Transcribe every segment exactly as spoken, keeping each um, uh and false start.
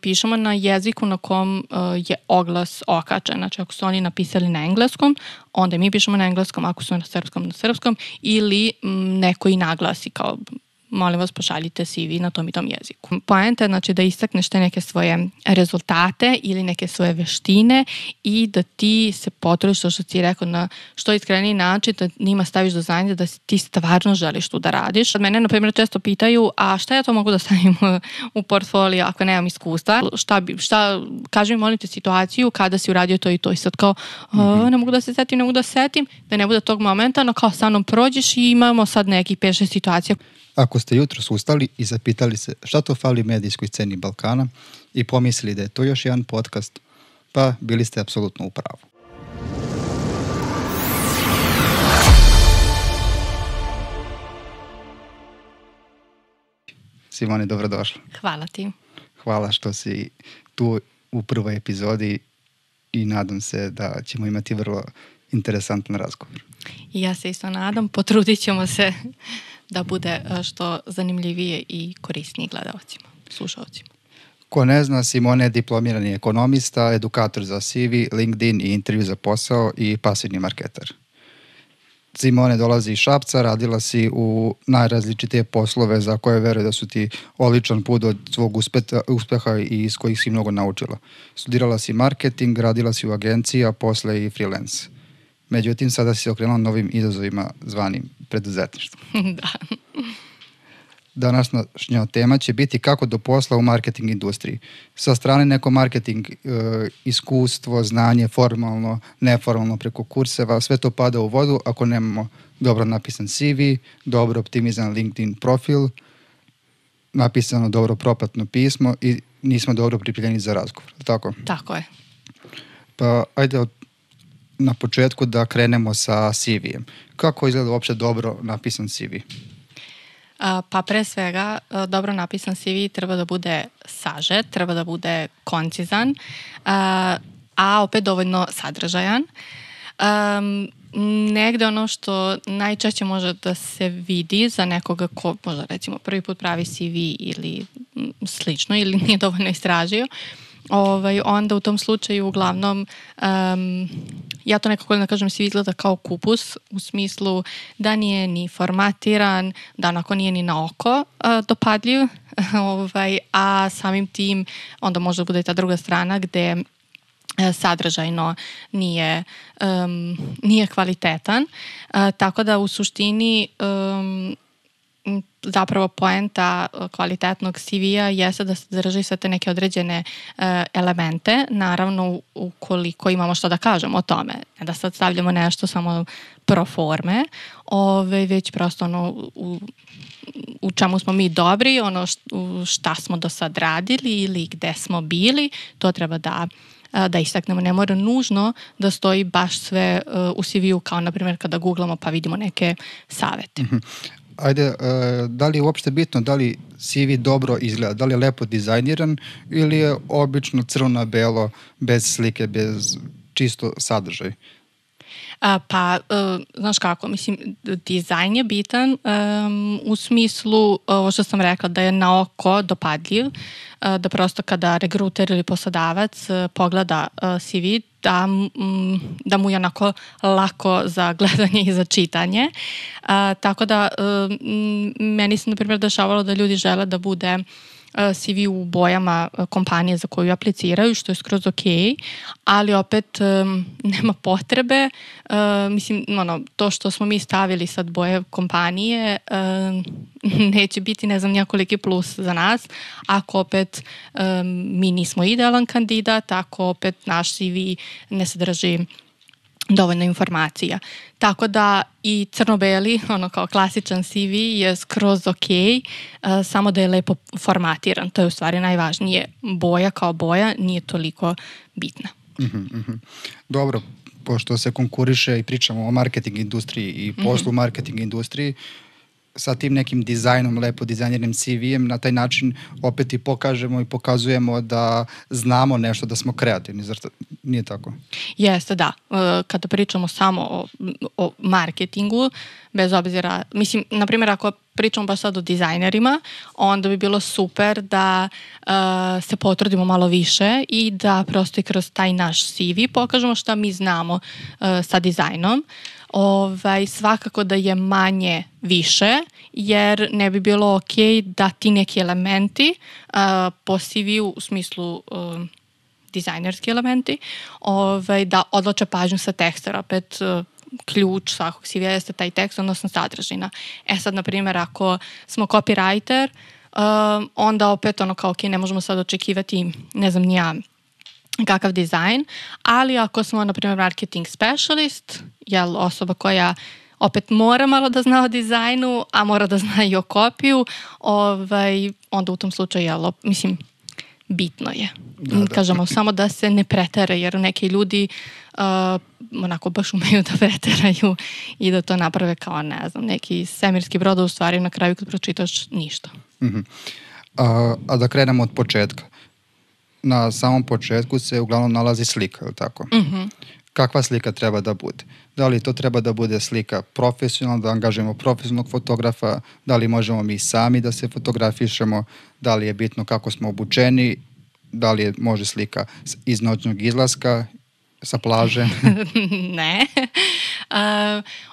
pišemo na jeziku na kom je oglas okačen. Znači, ako su oni napisali na engleskom, onda mi pišemo na engleskom, ako su na srpskom, na srpskom, ili neko i naglasi kao molim vas pošaljite C V na tom i tom jeziku. Poenta je znači da istakneš te neke svoje rezultate ili neke svoje veštine i da ti se potrudiš, to što ti rekao, na što iskreniji način, da njima staviš do znanja da ti stvarno želiš tu da radiš. Mene, na primjer, često pitaju, a šta ja to mogu da stavim u portfolio ako nemam iskustva? Šta, šta kažem, molim te, situaciju kada si uradio to i to i sad kao o, ne mogu da se setim, ne mogu da setim, da ne bude tog momenta, no kao sa mnom prođeš i imamo sad nekih pet šest situacija. Ako ste jutros ustali i zapitali se šta to fali medijskoj sceni Balkana i pomislili da je to još jedan podcast, pa bili ste apsolutno u pravu. Simone, dobrodošla. Hvala ti. Hvala što si tu u prvoj epizodi i nadam se da ćemo imati vrlo interesantan razgovor. I ja se isto nadam, potrudit ćemo se da bude što zanimljivije i korisnije gledalcima, slušalcima. Ko ne zna, Simone je diplomirani ekonomista, edukator za C V, LinkedIn i intervju za posao i pasivni marketer. Simone dolazi iz Šapca, radila si u najrazličitije poslove za koje veruje da su ti odličan put od svog uspeta, uspeha i iz kojih si mnogo naučila. Studirala si marketing, radila si u agenciji, a posle i freelance. Međutim, sada si se okrenula novim izazovima zvanim preduzetništvo. Da. Današnja tema će biti kako do posla u marketing industriji. Sa strane neko marketing e, iskustvo, znanje, formalno, neformalno preko kurseva, sve to pada u vodu ako nemamo dobro napisan C V, dobro optimizan LinkedIn profil, napisano dobro propratno pismo i nismo dobro pripremljeni za razgovor. Tako? Tako je. Pa, ajde od na početku da krenemo sa C V-em. Kako izgleda uopšte dobro napisan C V? Pa pre svega, dobro napisan C V treba da bude sažet, treba da bude koncizan, a opet dovoljno sadržajan. Negde ono što najčešće može da se vidi za nekoga ko možda recimo prvi put pravi C V ili slično ili nije dovoljno istražio, Ovaj, onda u tom slučaju uglavnom um, ja to nekako da kažem svi izgleda kao kupus u smislu da nije ni formatiran, da onako nije ni na oko uh, dopadljiv ovaj, a samim tim onda možda bude i ta druga strana gde sadržajno nije, um, nije kvalitetan uh, tako da u suštini um, zapravo poenta kvalitetnog C V-a jeste da sadrži sve te neke određene uh, elemente, naravno ukoliko imamo što da kažemo o tome, ne da sad stavljamo nešto samo pro forme, ove, već prosto ono u, u čemu smo mi dobri, ono šta smo do sad radili ili gde smo bili, to treba da da istaknemo. Ne mora nužno da stoji baš sve uh, u C V-u kao na primjer kada googlamo pa vidimo neke savete. Ajde, uh, da li je uopšte bitno da li C V dobro izgleda, da li je lepo dizajniran ili je obično crno-belo, bez slike, bez čisto sadržaj? A, pa, uh, znaš kako, mislim, dizajn je bitan um, u smislu, ovo što sam rekla, da je na oko dopadljiv, uh, da prosto kada regruter ili poslodavac uh, pogleda uh, C V, Da, da mu je onako lako za gledanje i za čitanje. A, tako da m, meni se, na primjer, dešavalo da ljudi žele da bude C V u bojama kompanije za koju apliciraju, što je skroz ok, ali opet um, nema potrebe. Uh, mislim, ono, to što smo mi stavili sad boje kompanije um, neće biti, ne znam, nijakoliki plus za nas, ako opet um, mi nismo idealan kandidat, ako opet naš C V ne sadrži dovoljno informacija. Tako da i crno-beli, ono kao klasičan C V je skroz ok, uh, samo da je lepo formatiran. To je u stvari najvažnije. Boja kao boja nije toliko bitna. Mm-hmm, mm-hmm. Dobro, pošto se konkuriše i pričamo o marketing industriji i poslu mm-hmm. marketing industriji, sa tim nekim dizajnom, lepo dizajnjenim ce ve em, na taj način opet i pokažemo i pokazujemo da znamo nešto, da smo kreativni. Zar nije tako? Jeste, da. Kada pričamo samo o, o marketingu, bez obzira, mislim, na primjer, ako pričamo baš sad o dizajnerima, onda bi bilo super da uh, se potrudimo malo više i da prosto i kroz taj naš ce ve pokažemo šta mi znamo uh, sa dizajnom. Ovaj, svakako da je manje više, jer ne bi bilo ok da ti neki elementi uh, po ce veu, u smislu uh, dizajnerski elementi, ovaj, da odloče pažnju sa teksta, opet uh, ključ svakog ce vea jeste taj tekst, odnosno sadržina. E sad, na primjer, ako smo copywriter, uh, onda opet ono kao ok, ne možemo sad očekivati, ne znam, nija kakav dizajn, ali ako smo, na primjer, marketing specialist, jel, osoba koja opet mora malo da zna o dizajnu, a mora da zna i o kopiju, ovaj, onda u tom slučaju, jel, mislim, bitno je. Da, da. Kažemo, samo da se ne pretere, jer neki ljudi uh, onako baš umeju da preteraju i da to naprave kao, ne znam, neki svemirski brod, u stvari na kraju kad pročitaš ništa. Uh-huh. a, a da krenemo od početka. Na samom početku se uglavnom nalazi slika, ili tako? Uh-huh. Kakva slika treba da bude? Da li to treba da bude slika profesionalna, da angažujemo profesionalnog fotografa, da li možemo mi sami da se fotografišemo, da li je bitno kako smo obučeni, da li je može slika iz noćnog izlaska, sa plaže? Ne. Uh,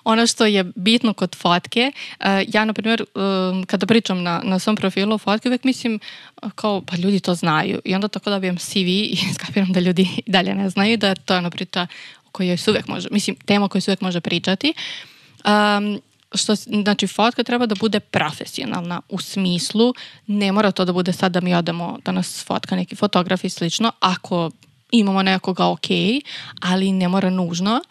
ono što je bitno kod fotke, uh, ja, na primjer, uh, kada pričam na, na svom profilu o fotke, uvijek mislim uh, kao, pa ljudi to znaju. I onda tako dobijem ce ve i skapiram da ljudi dalje ne znaju, da to je ona priča o kojoj se uvijek može, mislim, tema o kojoj se uvijek može pričati. Um, Što, znači, fotka treba da bude profesionalna u smislu, ne mora to da bude sad da mi odemo da nas fotka neki fotograf i slično, ako imamo nekoga ok, ali ne mora nužno.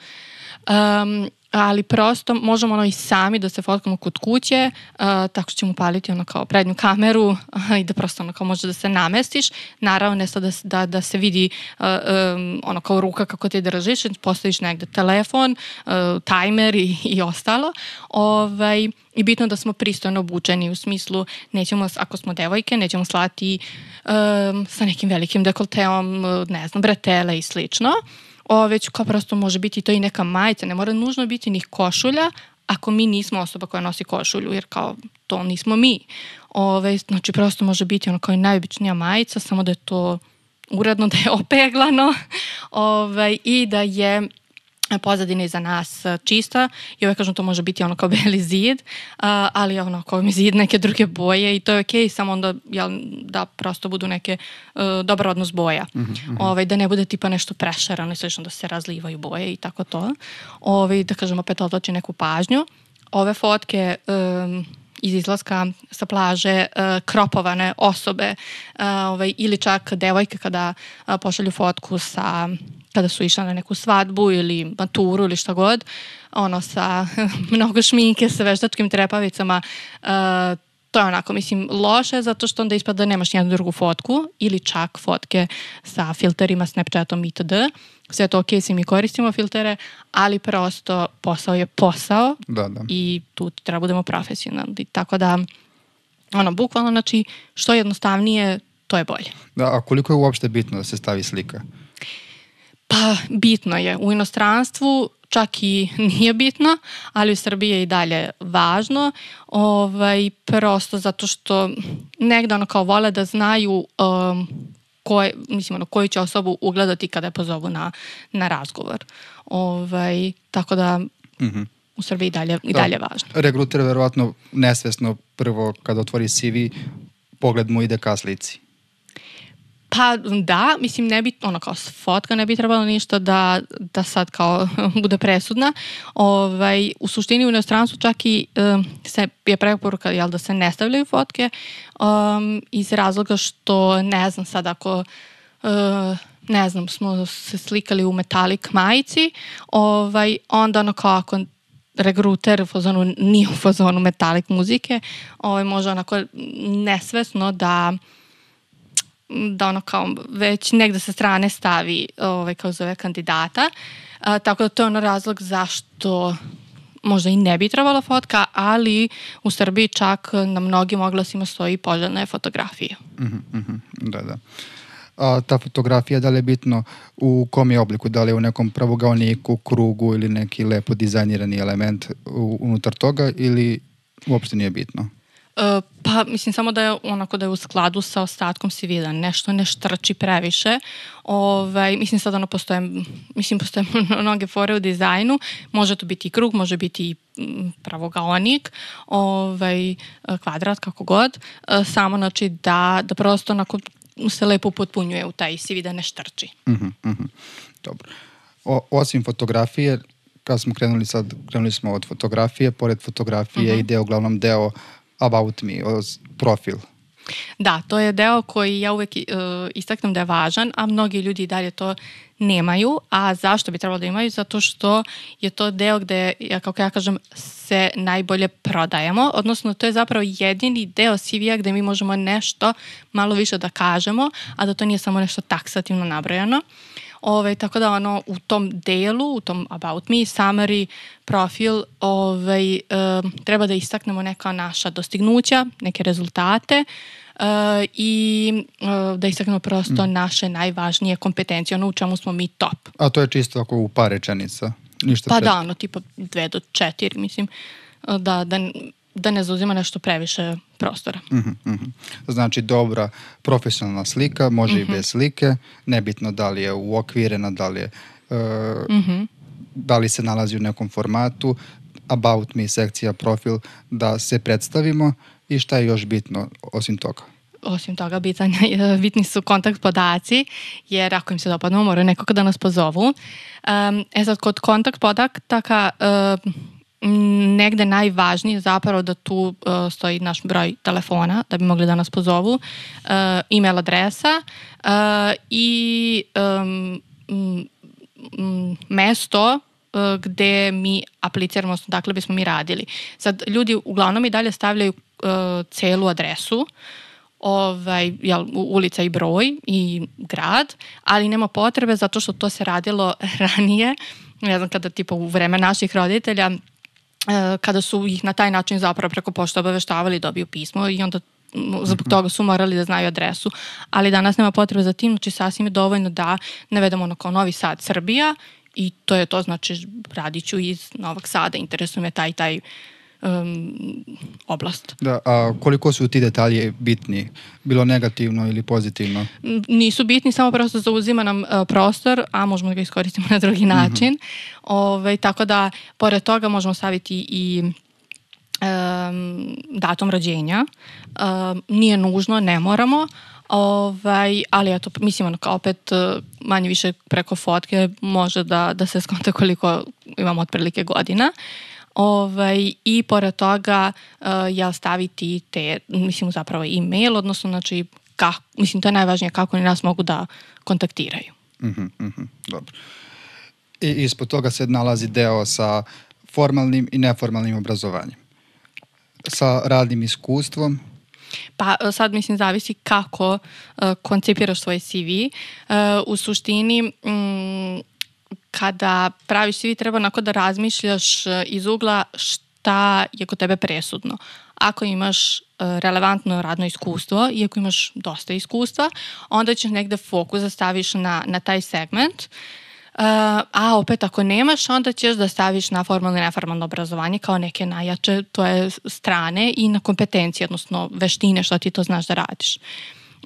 Um, ali prosto možemo ono i sami da se fotkamo kod kuće, uh, tako ćemo paliti ono kao prednju kameru uh, i da prosto ono kao može da se namestiš. Naravno, ne sad da, da, da se vidi uh, um, ono kao ruka kako ti držiš, postaviš negde telefon, uh, tajmer i, i ostalo. Ovaj, i bitno da smo pristojno obučeni, u smislu nećemo, ako smo devojke, nećemo slati um, sa nekim velikim dekolteom, ne znam, bretele i slično. O, već kao prosto može biti to i neka majica, ne mora nužno biti ni košulja, ako mi nismo osoba koja nosi košulju, jer kao to nismo mi. Ove, znači, prosto može biti ono kao najobičnija majica, samo da je to uredno, da je opeglano Ove, i da je pozadina iza nas čista. I ove, kažem, to može biti ono kao beli zid, a, ali ono kao mi zid neke druge boje i to je okej, okay, samo onda, jel, da prosto budu neke uh, dobar odnos boja. Mm-hmm. Ove, da ne bude tipa nešto prešarano i slično, da se razlivaju boje i tako to. Ove, da kažem, opet odvlači neku pažnju. Ove fotke um, iz izlaska sa plaže, uh, kropovane osobe uh, ove, ili čak devojke kada uh, pošalju fotku sa... kada su išla na neku svadbu ili maturu ili šta god, ono sa mnogo šminke, sa veštačkim trepavicama, uh, to je onako, mislim, loše, zato što onda ispada da nemaš nijednu drugu fotku, ili čak fotke sa filterima, Snapchatom itd. Sve to ok, svi mi koristimo filtere, ali prosto posao je posao, da, da. I tu treba budemo profesionalni. Tako da, ono, bukvalno, znači, što jednostavnije, to je bolje. Da, a koliko je uopšte bitno da se stavi slika? Pa, bitno je. U inostranstvu čak i nije bitno, ali u Srbiji je i dalje važno. Ovaj, prosto zato što negde ono kao vole da znaju um, koje, mislim, ono, koju će osobu ugledati kada je pozovu na, na razgovor. Ovaj, tako da mm-hmm. u Srbiji i dalje, i dalje važno. Rekruter verovatno nesvesno prvo kada otvori ce ve, pogled mu ide ka slici. Pa da, mislim, ne bi, ono kao fotka ne bi trebalo ništa da, da sad kao bude presudna. Ovaj, u suštini u inostranstvu čak i um, se je preporuka, jel, da se ne stavljaju fotke um, iz razloga što, ne znam, sad ako uh, ne znam, smo se slikali u metalik majici, ovaj, onda ono kao ako regruter u fazonu, nije u fazonu metalik muzike, ovaj, može onako nesvesno da da ono kao već negde sa strane stavi, ovaj, kao zove, kandidata. A, tako da to je ono razlog zašto možda i ne bi trebala fotka, ali u Srbiji čak na mnogim oglasima stoji poželjna je fotografija. Da, da. A ta fotografija, da li je bitno u kom je obliku, da li je u nekom pravogaoniku, krugu ili neki lepo dizajnirani element unutar toga ili uopšte nije bitno? Pa, mislim, samo da je onako da je u skladu sa ostatkom si vida. Nešto ne štrči previše. Ove, mislim, sad ono postoje, mislim, postoje mnoge fore u dizajnu. Može to biti i krug, može biti i pravogaonik, ove, kvadrat, kako god. Samo, znači, da, da prosto onako se lepo potpunjuje u taj si vida, ne štrči. Uh-huh, uh-huh. Dobro. O, osim fotografije, kad smo krenuli sad, krenuli smo od fotografije, pored fotografije uh-huh. ide uglavnom deo About me, profil. Da, to je deo koji ja uvek istaknem da je važan, a mnogi ljudi i dalje to nemaju. A zašto bi trebalo da imaju? Zato što je to deo gde, kako ja kažem, se najbolje prodajemo. Odnosno, to je zapravo jedini deo si vi a gde mi možemo nešto malo više da kažemo, a da to nije samo nešto taksativno nabrojano. Ove, tako da ono, u tom delu, u tom about me, summary, profil, ove, e, treba da istaknemo neka naša dostignuća, neke rezultate e, i e, da istaknemo prosto mm. naše najvažnije kompetencije, ono u čemu smo mi top. A to je čisto ako u par rečenica? Ništa pa previše. Da, ono, tipa dve do četiri, mislim, da, da, da ne zauzima nešto previše prostora. Mm-hmm, mm-hmm. Znači, dobra profesionalna slika, može mm-hmm. i bez slike, nebitno da li je uokvirena, da li je, uh, mm-hmm. da li se nalazi u nekom formatu, about me, sekcija, profil, da se predstavimo i šta je još bitno osim toga? Osim toga, bitan, bitni su kontakt podaci, jer ako im se dopadne, moraju nekoga da nas pozovu. Um, e sad, kod kontakt podataka, uh, negde najvažnije je zapravo da tu uh, stoji naš broj telefona da bi mogli da nas pozovu, uh, e-mail adresa uh, i um, um, mesto uh, gde mi apliciramo, dakle bismo mi radili. Sad, ljudi uglavnom i dalje stavljaju uh, celu adresu, ovaj, jel, ulica i broj i grad, ali nema potrebe zato što to se radilo ranije, ne znam, kada tipa u vreme naših roditelja, kada su ih na taj način zapravo preko pošte obaveštavali, dobiju pismo i onda zbog toga su morali da znaju adresu. Ali danas nema potrebe za tim, znači sasvim je dovoljno da navedemo onako Novi Sad, Srbija i to je to, znači radit ću iz Novog Sada, interesuje me taj taj um, oblast. Da, a koliko su ti detalje bitni? Bilo negativno ili pozitivno? Nisu bitni, samo prosto zauzima nam uh, prostor, a možemo ga iskoristiti na drugi način. Mm-hmm. Ove, tako da, pored toga možemo staviti i um, datum rođenja. Um, nije nužno, ne moramo, ovaj, ali eto, mislim, ono, kao opet manje više preko fotke može da, da se skonta koliko imamo otprilike godina. Ovaj, i pored toga uh, ja staviti te, mislim, zapravo e-mail, odnosno, znači, kako, mislim, to je najvažnije kako oni nas mogu da kontaktiraju. Mm-hmm, mm-hmm, dobro. I ispod toga se nalazi deo sa formalnim i neformalnim obrazovanjem. Sa radnim iskustvom. Pa sad, mislim, zavisi kako uh, koncipiraš svoj si vi. Uh, u suštini, mm, kada praviš si vi, treba onako da razmišljaš iz ugla šta je kod tebe presudno. Ako imaš relevantno radno iskustvo i ako imaš dosta iskustva, onda ćeš negde fokus da staviš na, na taj segment. A opet, ako nemaš, onda ćeš da staviš na formalno i neformalno obrazovanje kao neke najjače tvoje strane i na kompetencije, odnosno veštine, što ti to znaš da radiš.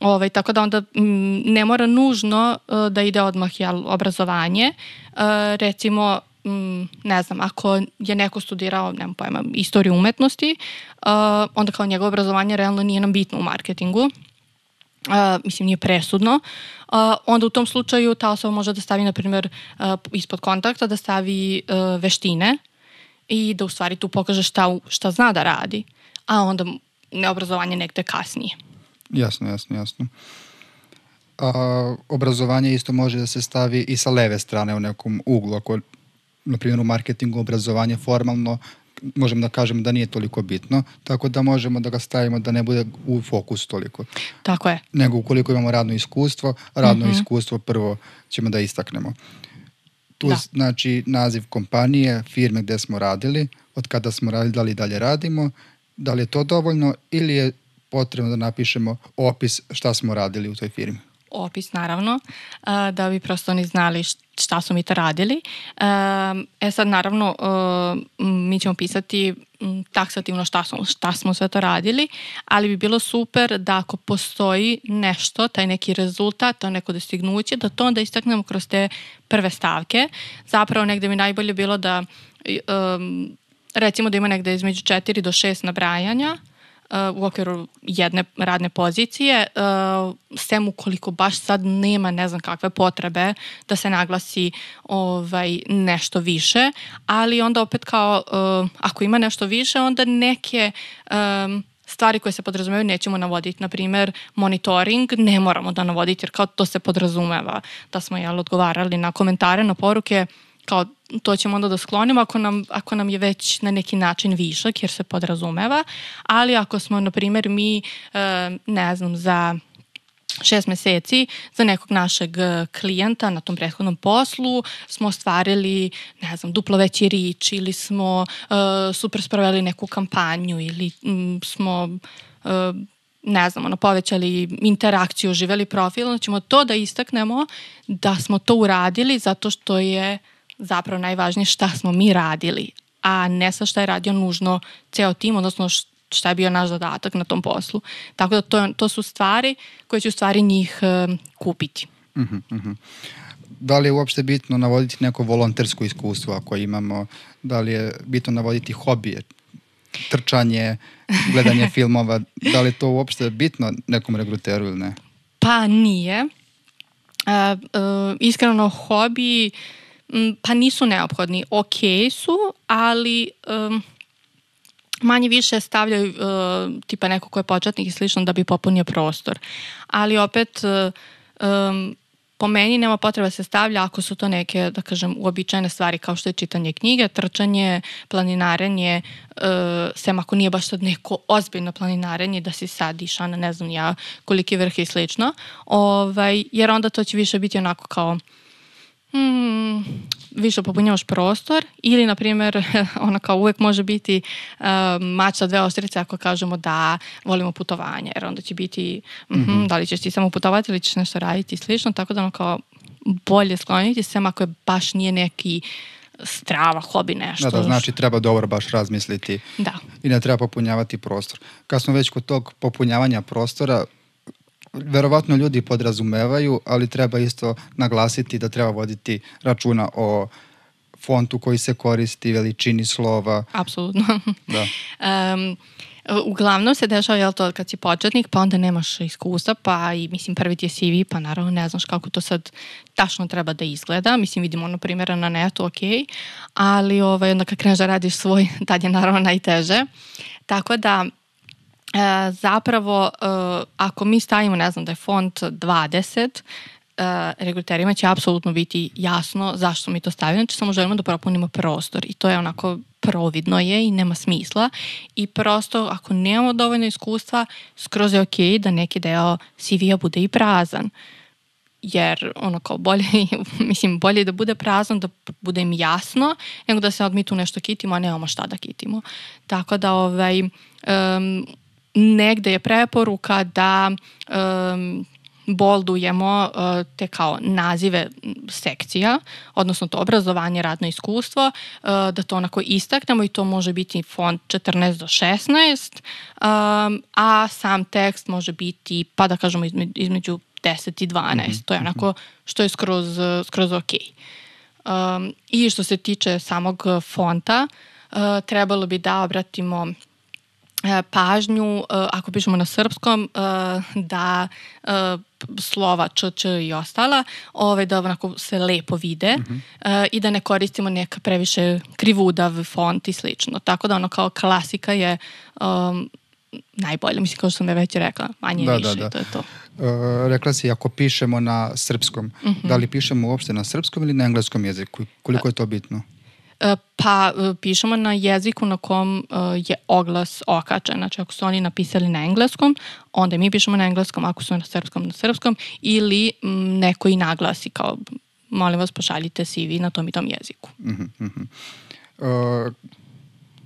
Ovaj, tako da onda m, ne mora nužno uh, da ide odmah, jel, obrazovanje. Uh, recimo, m, ne znam, ako je neko studirao, nemam pojma, istoriju umetnosti, uh, onda kao njegovo obrazovanje realno nije nam bitno u marketingu. Uh, mislim, nije presudno. Uh, onda u tom slučaju ta osoba može da stavi, na primjer, uh, ispod kontakta, da stavi uh, veštine i da u stvari tu pokaže šta, šta zna da radi, a onda neobrazovanje negde kasnije. Jasno, jasno, jasno. A, obrazovanje isto može da se stavi i sa leve strane u nekom uglu. Ako, na primjer, u marketingu obrazovanje formalno, možemo da kažemo da nije toliko bitno, tako da možemo da ga stavimo da ne bude u fokus toliko. Tako je. Nego ukoliko imamo radno iskustvo, radno mm-hmm. iskustvo prvo ćemo da istaknemo. Tu da. Znači naziv kompanije, firme gde smo radili, od kada smo radili, da li dalje radimo, da li je to dovoljno ili je potrebno da napišemo opis šta smo radili u toj firmi. Opis, naravno, da bi prosto oni znali šta su mi to radili. E sad, naravno, mi ćemo pisati taksativno šta, su, šta smo sve to radili, ali bi bilo super da ako postoji nešto, taj neki rezultat, to neko dostignuće, da to onda istaknemo kroz te prve stavke. Zapravo, negde mi najbolje bilo da, recimo da ima negde između četiri do šest nabrajanja, u okviru jedne radne pozicije, sem ukoliko baš sad nema ne znam kakve potrebe da se naglasi ovaj, nešto više, ali onda opet kao ako ima nešto više, onda neke um, stvari koje se podrazumevaju nećemo navoditi. Naprimer, monitoring ne moramo da navoditi jer kao to se podrazumeva da smo jel, odgovarali na komentare, na poruke, kao to ćemo onda da sklonimo ako nam, ako nam je već na neki način višak jer se podrazumeva, ali ako smo, na primjer, mi, ne znam, za šest meseci za nekog našeg klijenta na tom prethodnom poslu smo ostvarili, ne znam, duplo veći rič ili smo super spravili neku kampanju ili smo... ne znam, ono, povećali interakciju, živeli profil, onda ćemo to da istaknemo da smo to uradili zato što je zapravo najvažnije šta smo mi radili, a ne sa šta je radio nužno ceo tim, odnosno šta je bio naš zadatak na tom poslu. Tako da to, to su stvari koje će u stvari njih uh, kupiti. Mm-hmm, mm-hmm. Da li je uopšte bitno navoditi neko volontersko iskustvo ako imamo? Da li je bitno navoditi hobije? Trčanje, gledanje filmova, da li to uopšte bitno nekom regruteru ili ne? Pa nije. E, e, iskreno, hobi m, pa nisu neophodni. Ok su, ali e, manje više stavljaju e, tipa neko ko je početnik i slično da bi popunio prostor. Ali opet e, e, po meni nema potreba se stavlja ako su to neke, da kažem, uobičajene stvari kao što je čitanje knjige, trčanje, planinarenje, e, sem ako nije baš sad neko ozbiljno planinarenje da si sad iša na ne znam ja koliki vrh i slično, ovaj, jer onda to će više biti onako kao hmm, više popunjavaš prostor ili, na primjer, ono kao uvek može biti uh, mač sa dve oštrice ako kažemo da volimo putovanje, jer onda će biti mm-hmm, mm-hmm. da li ćeš ti samo putovati ili ćeš nešto raditi i slično, tako da ono kao bolje skloniti se, ako je baš nije neki strava, hobi, nešto. Da, da, znači treba dobro baš razmisliti da. I ne treba popunjavati prostor. Kad smo već kod tog popunjavanja prostora, verovatno ljudi podrazumevaju, ali treba isto naglasiti da treba voditi računa o fontu koji se koristi, veličini slova. Apsolutno. Da. Um, uglavnom se dešava, jel to, kad si početnik, pa onda nemaš iskustva, pa i, mislim, prvi ti je C V, pa naravno ne znaš kako to sad tačno treba da izgleda. Mislim, vidimo ono primjera na netu, ok, ali ovaj, onda kad kreneš da radiš svoj, tad je naravno najteže. Tako da, E, zapravo, e, ako mi stavimo, ne znam, da je font dvadeset, e, regruterima će apsolutno biti jasno zašto mi to stavimo, znači samo želimo da propunimo prostor i to je onako providno je i nema smisla i prosto ako nemamo dovoljno iskustva, skroz je ok da neki deo C V-a bude i prazan. Jer ono kao bolje, mislim, bolje da bude prazno, da bude im jasno, nego da se odmi tu nešto kitimo, a nemamo šta da kitimo. Tako da ovaj, um, negde je preporuka da um, boldujemo uh, te kao nazive sekcija, odnosno to obrazovanje, radno iskustvo, uh, da to onako istaknemo i to može biti font četrnaest do šesnaest, um, a sam tekst može biti, pa da kažemo između deset i dvanaest, mm-hmm. to je onako što je skroz, skroz ok. Um, I što se tiče samog fonta, uh, trebalo bi da obratimo uh, pažnju, uh, ako pišemo na srpskom, uh, da uh, slova č, č i ostala, ovaj, da onako se lepo vide mm-hmm. uh, i da ne koristimo neka previše krivudav font i slično. Tako da ono kao klasika je um, najbolje, mislim kao što sam je već rekla, manje da, više, da, da. To je to. E, rekla si, ako pišemo na srpskom, mm-hmm. da li pišemo uopšte na srpskom ili na engleskom jeziku? Koliko je to bitno? E, pa, pišemo na jeziku na kom e, je oglas okačen. Znači, ako su oni napisali na engleskom, onda mi pišemo na engleskom, ako su na srpskom, na srpskom, ili m, neko i naglasi kao, molim vas, pošaljite C V na tom i tom jeziku. Mhm, mhm. E,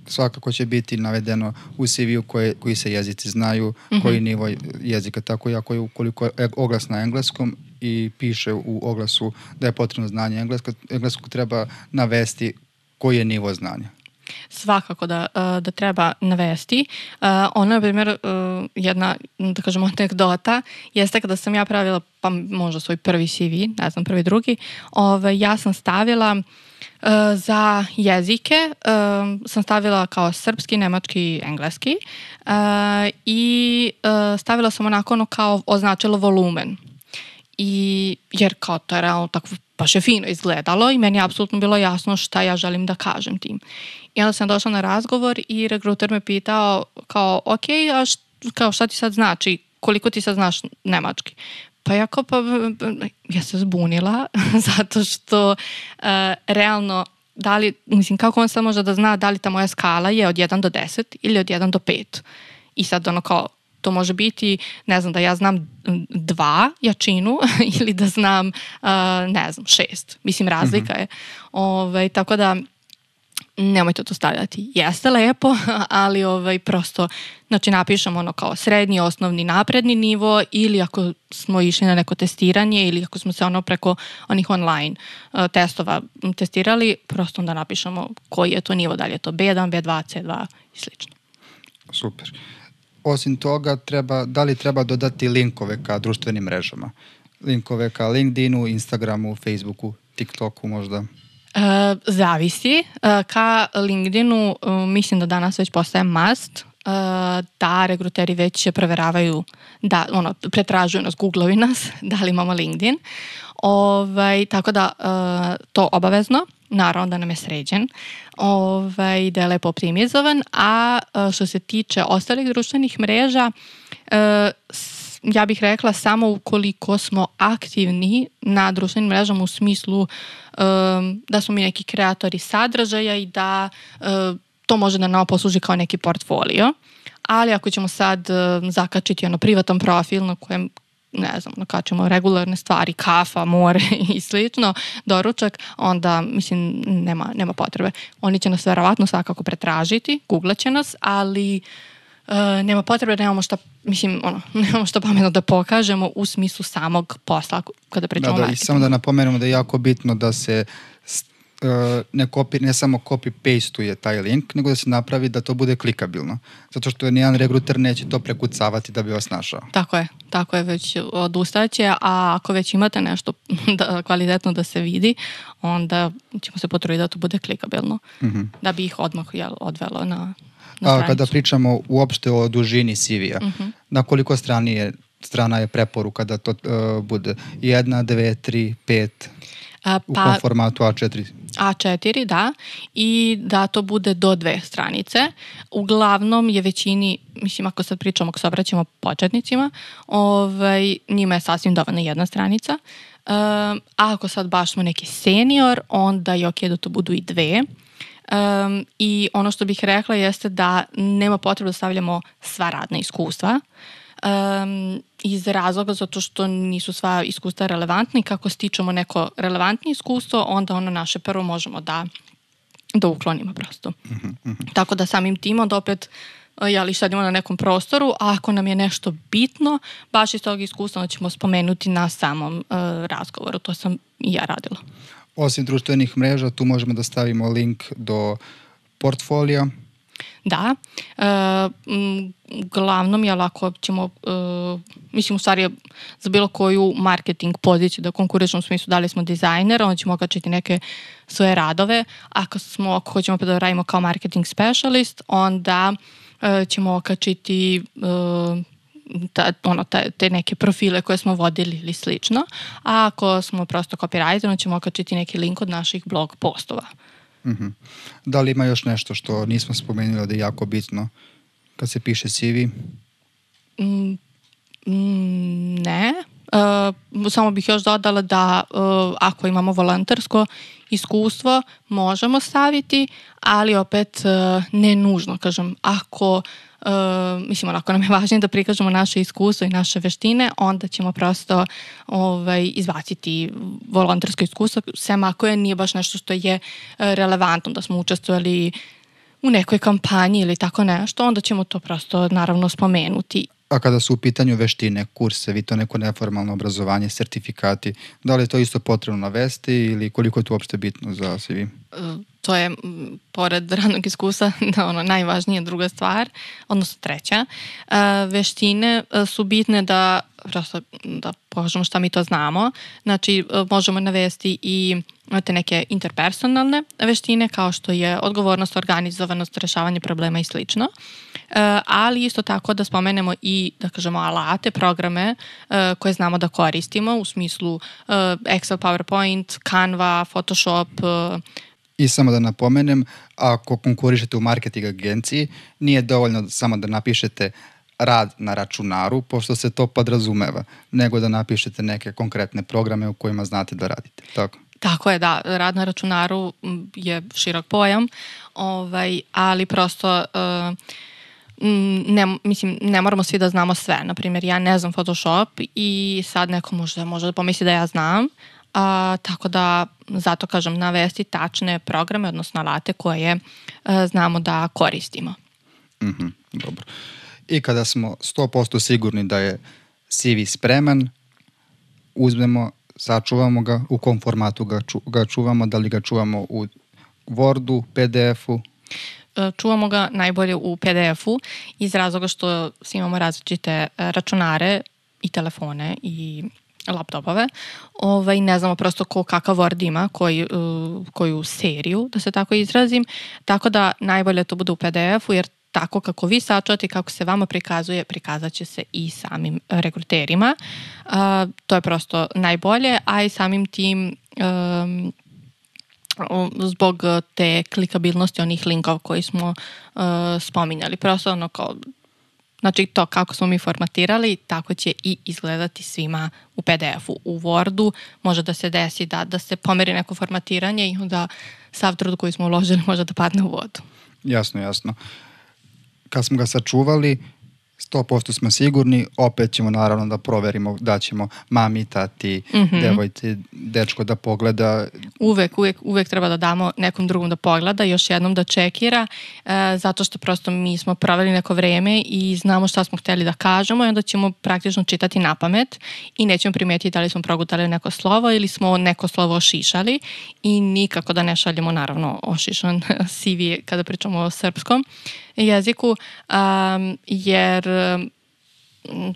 svakako će biti navedeno u ce veu koje, koji se jezici znaju, mm-hmm. koji nivo jezika, tako jako je ukoliko je oglas na engleskom i piše u oglasu da je potrebno znanje engleskog, engleskog treba navesti koji je nivo znanja. Svakako da, da treba navesti. Ono, na primjer, jedna, da kažemo, anegdota jeste kada sam ja pravila, pa možda svoj prvi ce ve, ne znam, prvi, drugi, ovaj, ja sam stavila za jezike, sam stavila kao srpski, nemački, engleski i stavila sam onako ono kao označilo volumen. I, jer kao to je realno tako baš je fino izgledalo i meni je apsolutno bilo jasno šta ja želim da kažem tim. I onda sam došla na razgovor i rekruter me pitao kao, ok, a š, kao šta ti sad znači, koliko ti sad znaš nemački? Pa ja kao, pa, ja se zbunila zato što uh, realno, da li, mislim, kako on sad može da zna da li ta moja skala je od jedan do deset ili od jedan do pet. I sad ono kao, to može biti, ne znam, da ja znam dva jačinu ili da znam, uh, ne znam, šest. Mislim, razlika mm-hmm. je. Ove, tako da, nemojte to stavljati. Jeste lepo, ali ovaj, prosto, znači, napišemo ono kao srednji, osnovni, napredni nivo ili ako smo išli na neko testiranje ili ako smo se ono preko onih online uh, testova testirali, prosto onda napišemo koji je to nivo, da li je to be jedan, be dva, ce dva i slično. Super. Osim toga, treba, da li treba dodati linkove ka društvenim mrežama? Linkove ka LinkedInu, Instagramu, Facebooku, TikToku možda? E, zavisi. E, ka LinkedInu e, mislim da danas već postaje must. E, da, regruteri već preveravaju, da, ono, pretražuju nas, googlaju nas, da li imamo LinkedIn. Ovaj, tako da, e, to obavezno. Naravno da nam je sređen, ovaj, da je lepo optimizovan, a što se tiče ostalih društvenih mreža, e, s, ja bih rekla samo ukoliko smo aktivni na društvenim mrežama u smislu e, da smo mi neki kreatori sadržaja i da e, to može da nam posluži kao neki portfolio, ali ako ćemo sad e, zakačiti ono privatan profil na kojem ne znam, nakačemo regularne stvari, kafa, more i slično, doručak, onda, mislim, nema, nema potrebe. Oni će nas verovatno svakako pretražiti, googlat će nas, ali e, nema potrebe, nemamo šta, mislim, ono, nemamo šta pametno da pokažemo u smislu samog posla kada pričamo o marketingu. Samo da napomenemo da je jako bitno da se ne, copy, ne samo copy-pasteuje taj link, nego da se napravi da to bude klikabilno. Zato što nijedan regruter neće to prekucavati da bi vas našao. Tako je, tako je, već odustaće, a ako već imate nešto da, kvalitetno da se vidi, onda ćemo se potruditi da to bude klikabilno. Mm-hmm. Da bi ih odmah jel, odvelo na, na stranicu. A, kada pričamo uopšte o dužini ce vea, mm-hmm. na koliko strani je, strana je preporuka da to uh, bude jedna, dve, tri, pet... Pa, u kom formatu a četiri? a četiri, da. I da to bude do dve stranice. Uglavnom je većini, mislim ako sad pričamo, ako se obraćamo početnicima, ovaj, njima je sasvim dovoljna jedna stranica. Um, a ako sad baš smo neki senior, onda je ok da to budu i dve. Um, I ono što bih rekla jeste da nema potrebe da stavljamo sva radna iskustva. Um, iz razloga zato što nisu sva iskustva relevantni, kako stičemo neko relevantnije iskustvo, onda ono naše prvo možemo da, da uklonimo prosto. Mm-hmm, mm-hmm. Tako da samim tim onda opet jeli šadimo na nekom prostoru, a ako nam je nešto bitno, baš iz tog iskustva ćemo spomenuti na samom uh, razgovoru. To sam i ja radila. Osim društvenih mreža, tu možemo da stavimo link do portfolija. Da, e, glavnom je lako ćemo, e, mislim u stvari za bilo koju marketing poziciju da konkuričnom smislu dali smo dizajner, onda ćemo okačiti neke svoje radove, ako smo, ako hoćemo pa da radimo kao marketing specialist, onda e, ćemo okačiti e, ta, ono, ta, te neke profile koje smo vodili ili slično, a ako smo prosto copywriter, onda ćemo okačiti neki link od naših blog postova. Mm-hmm. Da li ima još nešto što nismo spomenuli da je jako bitno kad se piše ce ve? Mm, ne. E, samo bih još dodala da e, ako imamo volontersko iskustvo možemo staviti, ali opet e, ne nužno, kažem. Ako, e, mislim, onako nam je važnije da prikažemo naše iskustvo i naše veštine, onda ćemo prosto ovaj, izbaciti volontersko iskustvo, sem ako je nije baš nešto što je relevantno, da smo učestvovali u nekoj kampanji ili tako nešto, onda ćemo to prosto naravno spomenuti. A kada su u pitanju veštine, kursevi, to neko neformalno obrazovanje, sertifikati, da li je to isto potrebno navesti ili koliko je to uopšte bitno za C V? To je, pored radnog iskustva, ono, najvažnija druga stvar, odnosno treća. Veštine su bitne da, prosto, da pokažemo šta mi to znamo. Znači, možemo navesti i te neke interpersonalne veštine, kao što je odgovornost, organizovanost, rešavanje problema i slično. Ali isto tako da spomenemo i, da kažemo, alate, programe koje znamo da koristimo, u smislu Excel, PowerPoint, Canva, Photoshop. I samo da napomenem, ako konkurišete u marketing agenciji, nije dovoljno samo da napišete rad na računaru, pošto se to podrazumeva, nego da napišete neke konkretne programe u kojima znate da radite. Tako? Tako je, da. Rad na računaru je širok pojam, ovaj, ali prosto... Uh, Ne, mislim, ne moramo svi da znamo sve. Naprimjer, ja ne znam Photoshop i sad neko možda, možda pomisli da ja znam, a, tako da zato kažem navesti tačne programe, odnosno alate koje a, znamo da koristimo. Mm-hmm, dobro. I kada smo sto posto sigurni da je C V spreman, uzmemo, sačuvamo ga, u kom formatu ga, ču, ga čuvamo, da li ga čuvamo u Wordu, P D F-u? Čuvamo ga najbolje u P D F-u iz razloga što imamo različite računare i telefone i laptopove. Ovaj, ne znamo prosto ko kakav Word ima, koji, koju seriju, da se tako izrazim. Tako da najbolje to bude u P D F-u, jer tako kako vi sačuvate i kako se vama prikazuje, prikazat će se i samim rekruterima. A, to je prosto najbolje, a i samim tim... Um, zbog te klikabilnosti onih linkova koji smo uh, spominjali. Prosto ono kao, znači to kako smo mi formatirali, tako će i izgledati svima u P D F-u. U Wordu može da se desi da, da se pomeri neko formatiranje i onda sav trud koji smo uložili može da padne u vodu. Jasno, jasno. Kad smo ga sačuvali, sto posto smo sigurni, opet ćemo naravno da proverimo, da ćemo mami, tati, mm-hmm. devojci, dečko da pogleda. Uvek, uvek, uvek treba da damo nekom drugom da pogleda, još jednom da čekira, e, zato što prosto mi smo proveli neko vreme i znamo šta smo hteli da kažemo i onda ćemo praktično čitati na pamet i nećemo primijetiti da li smo progutali neko slovo ili smo neko slovo ošišali i nikako da ne šaljemo naravno ošišan C V kada pričamo o srpskom jeziku, um, jer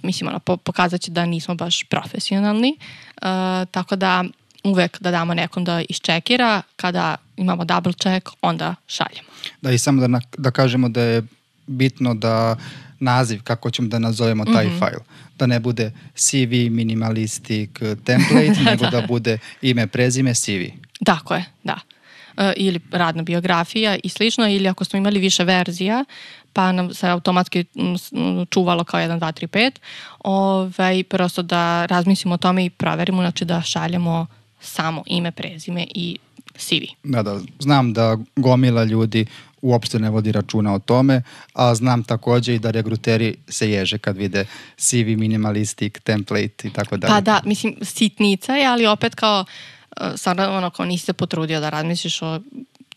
mislim, ono, po, pokazat će da nismo baš profesionalni, uh, tako da uvek da damo nekom da iščekira, kada imamo double check, onda šaljemo. Da, i samo da, na, da kažemo da je bitno da naziv, kako ćemo da nazovemo taj mm-hmm. fajl, da ne bude C V minimalistic template, da, nego da. da bude ime, prezime, C V. Tako je, da. Ili radna biografija i slično, ili ako smo imali više verzija, pa nam se automatski čuvalo kao jedan, dva, tri, pet, ovaj, prosto da razmislimo o tome i proverimo, znači da šaljemo samo ime, prezime i C V. Da, da, znam da gomila ljudi uopšte ne vodi računa o tome, a znam takođe i da regruteri se ježe kad vide C V, minimalistic, template i tako dalje. Pa da, mislim, sitnica je, ali opet kao sada ono kao nisi se potrudio da razmisliš o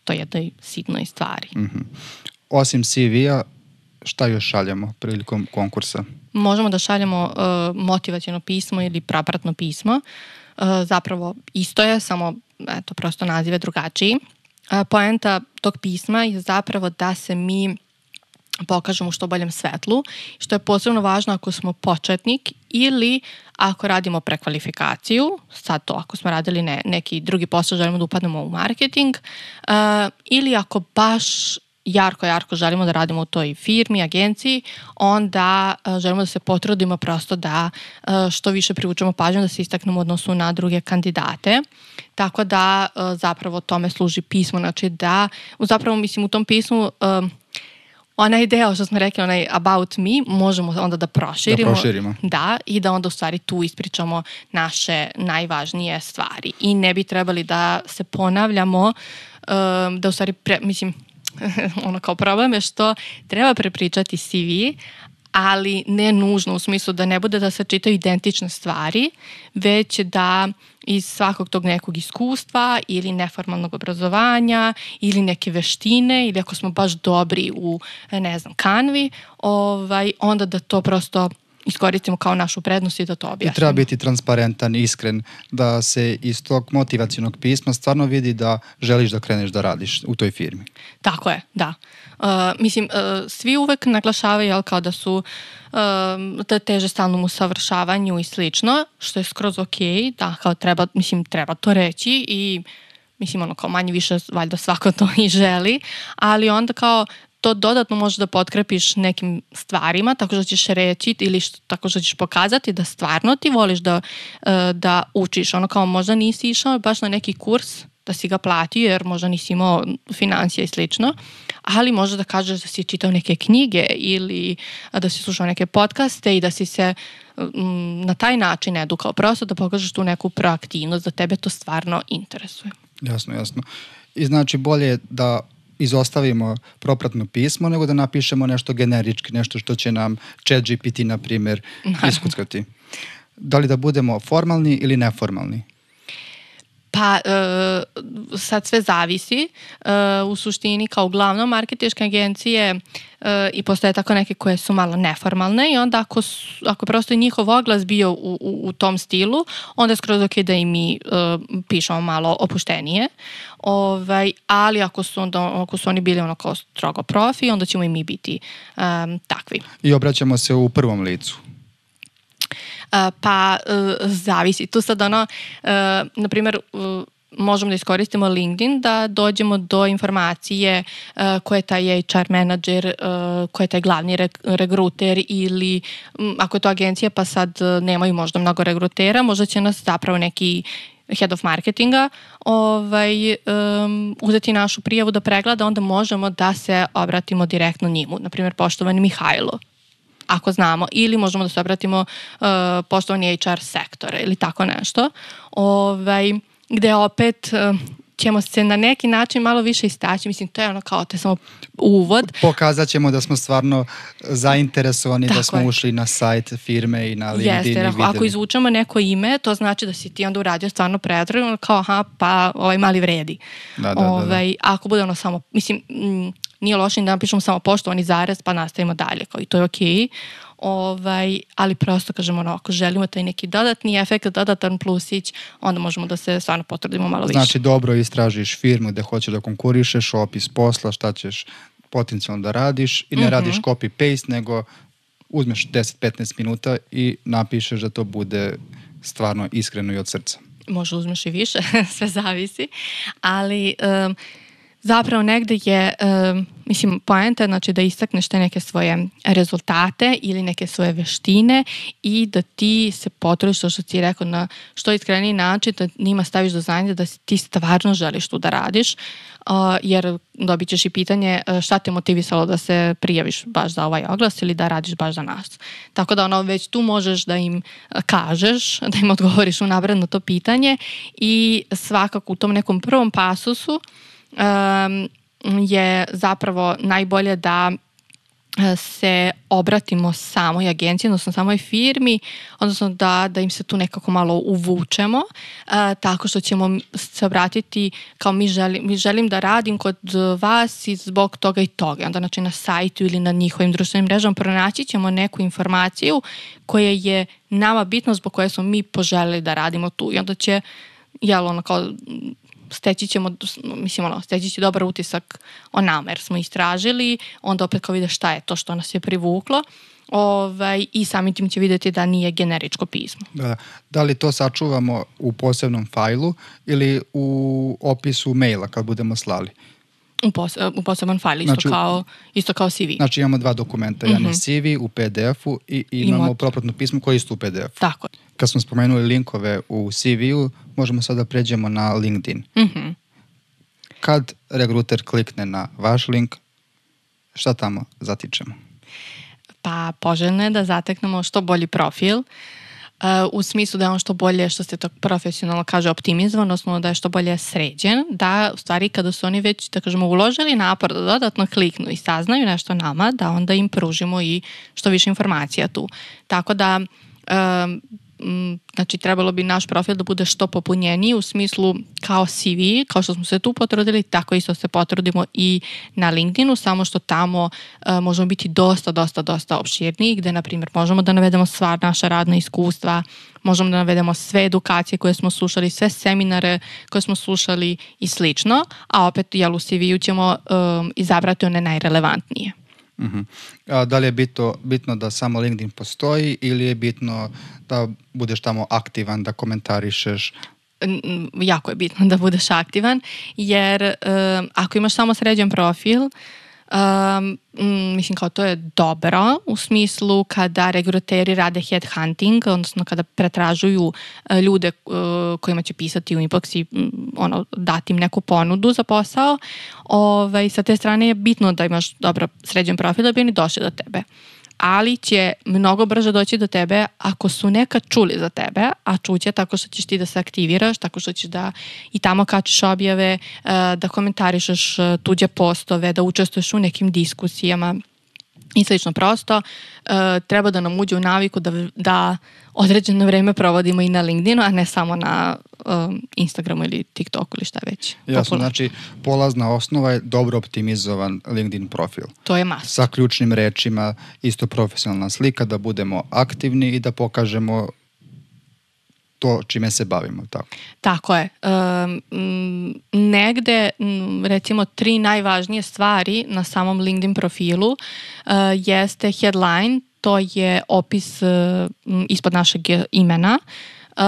toj jednoj sitnoj stvari. Mm-hmm. Osim C V-a, šta još šaljamo prilikom konkursa? Možemo da šaljamo uh, motivaciono pismo ili prapratno pismo. Uh, zapravo isto je, samo eto, prosto nazive drugačiji. Uh, poenta tog pisma je zapravo da se mi pokažemo u što boljem svetlu, što je posebno važno ako smo početnik ili ako radimo prekvalifikaciju, sad to ako smo radili ne, neki drugi posao, želimo da upadnemo u marketing, uh, ili ako baš jarko, jarko želimo da radimo u toj firmi, agenciji, onda uh, želimo da se potrudimo prosto da uh, što više privučemo pažnju, da se istaknemo u odnosu na druge kandidate. Tako da uh, zapravo tome služi pismo, znači da, zapravo mislim u tom pismu... Uh, Onaj deo što smo rekli, onaj about me, možemo onda da proširimo, da proširimo. Da, i da onda u stvari tu ispričamo naše najvažnije stvari. I ne bi trebali da se ponavljamo, um, da u stvari, pre, mislim, ono kao problem je što treba prepričati C V, ali ne nužno u smislu da ne bude da se čitaju identične stvari, već da iz svakog tog nekog iskustva ili neformalnog obrazovanja ili neke veštine ili ako smo baš dobri u, ne znam, kanvi, ovaj, onda da to prosto iskoristimo kao našu prednost i da to objasnimo. I treba biti transparentan, iskren, da se iz tog motivacionog pisma stvarno vidi da želiš da kreneš da radiš u toj firmi. Tako je, da. Uh, mislim, uh, svi uvek naglašavaju jel, kao da su uh, da teže stalnom usavršavanju i slično, što je skroz okej, da, kao treba, mislim, treba to reći i, mislim, ono, kao manje više valjda svako to i želi, ali onda kao to dodatno možeš da potkrepiš nekim stvarima, tako što ćeš reći ili što, tako što ćeš pokazati da stvarno ti voliš da, da učiš. Ono kao možda nisi išao baš na neki kurs, da si ga platio jer možda nisi imao financija i slično, ali možda da kažeš da si čitao neke knjige ili da si slušao neke podcaste i da si se m, na taj način edukao. Prosto da pokažeš tu neku proaktivnost, da tebe to stvarno interesuje. Jasno, jasno. I znači bolje da izostavimo propratno pismo, nego da napišemo nešto generički, nešto što će nam ChatGPT, na primjer, iskuckati. Da li da budemo formalni ili neformalni? Pa, e, sad sve zavisi. E, u suštini, kao uglavnom, marketinške agencije e, i postoje tako neke koje su malo neformalne i onda ako, ako prosto je njihov oglas bio u, u, u tom stilu, onda je skroz ok da i mi e, pišemo malo opuštenije. Ovaj, ali ako su, onda, ako su oni bili ono kao strogo profi, onda ćemo i mi biti e, takvi. I obraćamo se u prvom licu. Pa zavisi. Tu sad ono, na primjer, možemo da iskoristimo LinkedIn da dođemo do informacije ko je taj H R menadžer, ko je taj glavni regruter ili ako je to agencija pa sad nemaju možda mnogo regrutera, možda će nas zapravo neki head of marketinga ovaj, um, uzeti našu prijavu da pregleda, onda možemo da se obratimo direktno njemu. Na primjer, poštovani Mihajlo, ako znamo, ili možemo da se obratimo uh, poštovani H R sektora ili tako nešto, ovaj, gde opet uh, ćemo se na neki način malo više istaći. Mislim, to je ono kao te samo uvod. Pokazat ćemo da smo stvarno zainteresovani, tako da smo je. Ušli na sajt firme i na LinkedIn. Jeste, i videli. Ako izvučemo neko ime, to znači da si ti onda uradio stvarno pretragu, kao aha, pa ovaj mali vredi. Da, da, ovaj, da, da. Ako bude ono samo, mislim, m, nije loše da napišemo samo poštovani zarez, pa nastavimo dalje, kao i to je okej. Ovaj, ali prosto, kažemo, ono, ako želimo taj neki dodatni efekt, dodatan plusić, onda možemo da se stvarno potrudimo malo više. Znači, dobro istražiš firmu gde hoćeš da konkurišeš, opis posla, šta ćeš potencijalno da radiš i ne mm-hmm. radiš copy-paste, nego uzmeš deset do petnaest minuta i napišeš da to bude stvarno iskreno i od srca. Možda uzmeš i više, sve zavisi, ali Um, zapravo negde je, um, mislim, poenta znači da istakneš te neke svoje rezultate ili neke svoje veštine i da ti se potrudiš, što ti je rekao, na što iskreniji način, da njima staviš do znanja da ti stvarno želiš tu da radiš, uh, jer dobit ćeš i pitanje šta te motivisalo da se prijaviš baš za ovaj oglas ili da radiš baš za nas. Tako da ono, već tu možeš da im kažeš, da im odgovoriš unapred na to pitanje i svakako u tom nekom prvom pasusu Um, je zapravo najbolje da se obratimo samoj agenciji, odnosno samoj firmi, odnosno da, da im se tu nekako malo uvučemo, uh, tako što ćemo se obratiti kao mi želim, mi želim da radim kod vas i zbog toga i toga. Onda znači na sajtu ili na njihovim društvenim mrežama pronaći ćemo neku informaciju koja je nama bitna zbog koje smo mi poželjeli da radimo tu i onda će, jel ono kao steći ćemo, mislim, ono, steći će dobar utisak o nama, jer smo istražili, onda opet kao vide šta je to što nas je privuklo, ovaj, i samim tim će vidjeti da nije generičko pismo. Da, da li to sačuvamo u posebnom fajlu ili u opisu maila kad budemo slali? U, pos, u poseban fajl, isto, znači, kao, isto kao C V. Znači imamo dva dokumenta, jedan je mm-hmm. C V u P D F-u i imamo Imot. propratno pismo koje je isto u P D F-u. Tako. Kad smo spomenuli linkove u C V-u, možemo sada da pređemo na LinkedIn. Mm-hmm. Kad regruter klikne na vaš link, šta tamo zatičemo? Pa poželjno je da zateknemo što bolji profil, u smislu da je on što bolje, što se to profesionalno kaže, optimizovan, odnosno da je što bolje sređen, da u stvari kada su oni već, da kažemo, uložili napor da dodatno kliknu i saznaju nešto nama, da onda im pružimo i što više informacija tu. Tako da um, znači trebalo bi naš profil da bude što popunjeniji u smislu kao C V, kao što smo se tu potrudili, tako isto se potrudimo i na LinkedInu, samo što tamo uh, možemo biti dosta, dosta, dosta opširniji, gde, na primjer, možemo da navedemo sva naša radna iskustva, možemo da navedemo sve edukacije koje smo slušali, sve seminare koje smo slušali i slično, a opet, jel, u C V-u ćemo um, izabrati one najrelevantnije. Uh-huh. A, da li je bito, bitno da samo LinkedIn postoji ili je bitno da budeš tamo aktivan, da komentarišeš? Jako je bitno da budeš aktivan, jer um, ako imaš samo sređen profil, um, mislim kao to je dobro u smislu kada rekruteri rade headhunting, odnosno kada pretražuju uh, ljude uh, kojima će pisati u inbox i um, ono, dati im neku ponudu za posao. Ovaj, sa te strane je bitno da imaš dobro sređen profil da bi oni došli do tebe. Ali će mnogo brže doći do tebe ako su nekad čuli za tebe, a čuće tako što ćeš ti da se aktiviraš, tako što ćeš da i tamo kačiš objave, da komentarišeš tuđe postove, da učestvuješ u nekim diskusijama i slično. Prosto treba da nam uđe u naviku da, da određeno vreme provodimo i na LinkedInu, a ne samo na um, Instagramu ili TikToku ili šta već. Jasno, znači polazna osnova je dobro optimizovan LinkedIn profil. To je must. Sa ključnim rečima, isto profesionalna slika, da budemo aktivni i da pokažemo to čime se bavimo. Tako, tako je. Um, negde, recimo, tri najvažnije stvari na samom LinkedIn profilu uh, jeste headline, to je opis uh, ispod našeg imena, uh,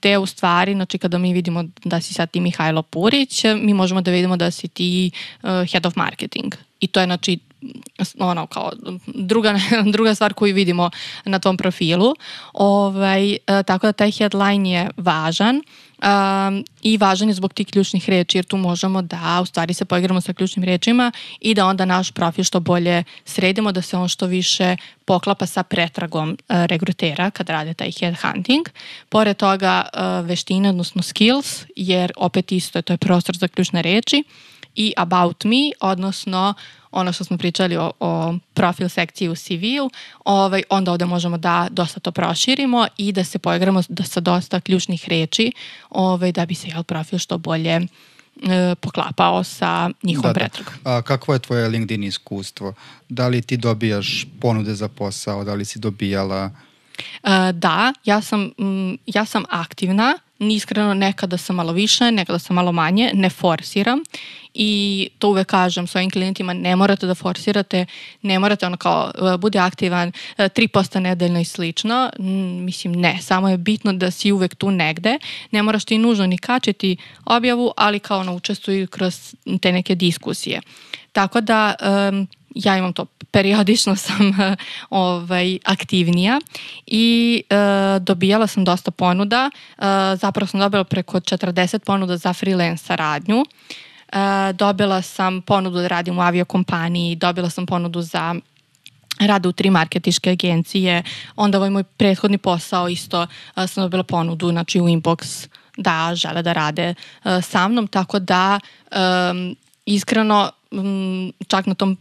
gde u stvari, znači kada mi vidimo da si sad ti Mihajlo Purić, mi možemo da vidimo da si ti uh, head of marketing. I to je, znači, ono, kao druga, druga stvar koju vidimo na tom profilu. Ovaj, tako da taj headline je važan um, i važan je zbog tih ključnih reči, jer tu možemo da u stvari se poigramo sa ključnim rečima i da onda naš profil što bolje sredimo, da se on što više poklapa sa pretragom uh, regrutera kad rade taj headhunting. Pored toga uh, veštine, odnosno skills, jer opet isto je, to je prostor za ključne reči, i about me, odnosno ono što smo pričali o, o profil sekciji u C V-u, ovaj, onda ovde možemo da dosta to proširimo i da se poigramo sa dosta ključnih reči, ovaj, da bi se jel profil što bolje e, poklapao sa njihovom pretragom. A kakvo je tvoje LinkedIn iskustvo? Da li ti dobijaš ponude za posao? Da li si dobijala? E, da, ja sam, m, ja sam aktivna. Iskreno, nekada sam malo više, nekada sam malo manje, ne forsiram i to uvek kažem svojim klijentima, ne morate da forsirate, ne morate ono kao bude aktivan tri posto nedeljno i slično, mislim ne, samo je bitno da si uvek tu negde, ne moraš ti nužno ni kačiti objavu, ali kao ono učestvuju kroz te neke diskusije. Tako da um, ja imam to, periodično sam ovaj, aktivnija i e, dobijala sam dosta ponuda, e, zapravo sam dobila preko četrdeset ponuda za freelance saradnju, e, dobila sam ponudu da radim u aviokompaniji, dobila sam ponudu za rade u tri marketiške agencije, onda ovaj moj prethodni posao isto e, sam dobila ponudu, znači u inbox da žele da rade e, sa mnom, tako da e, iskreno m, čak na tom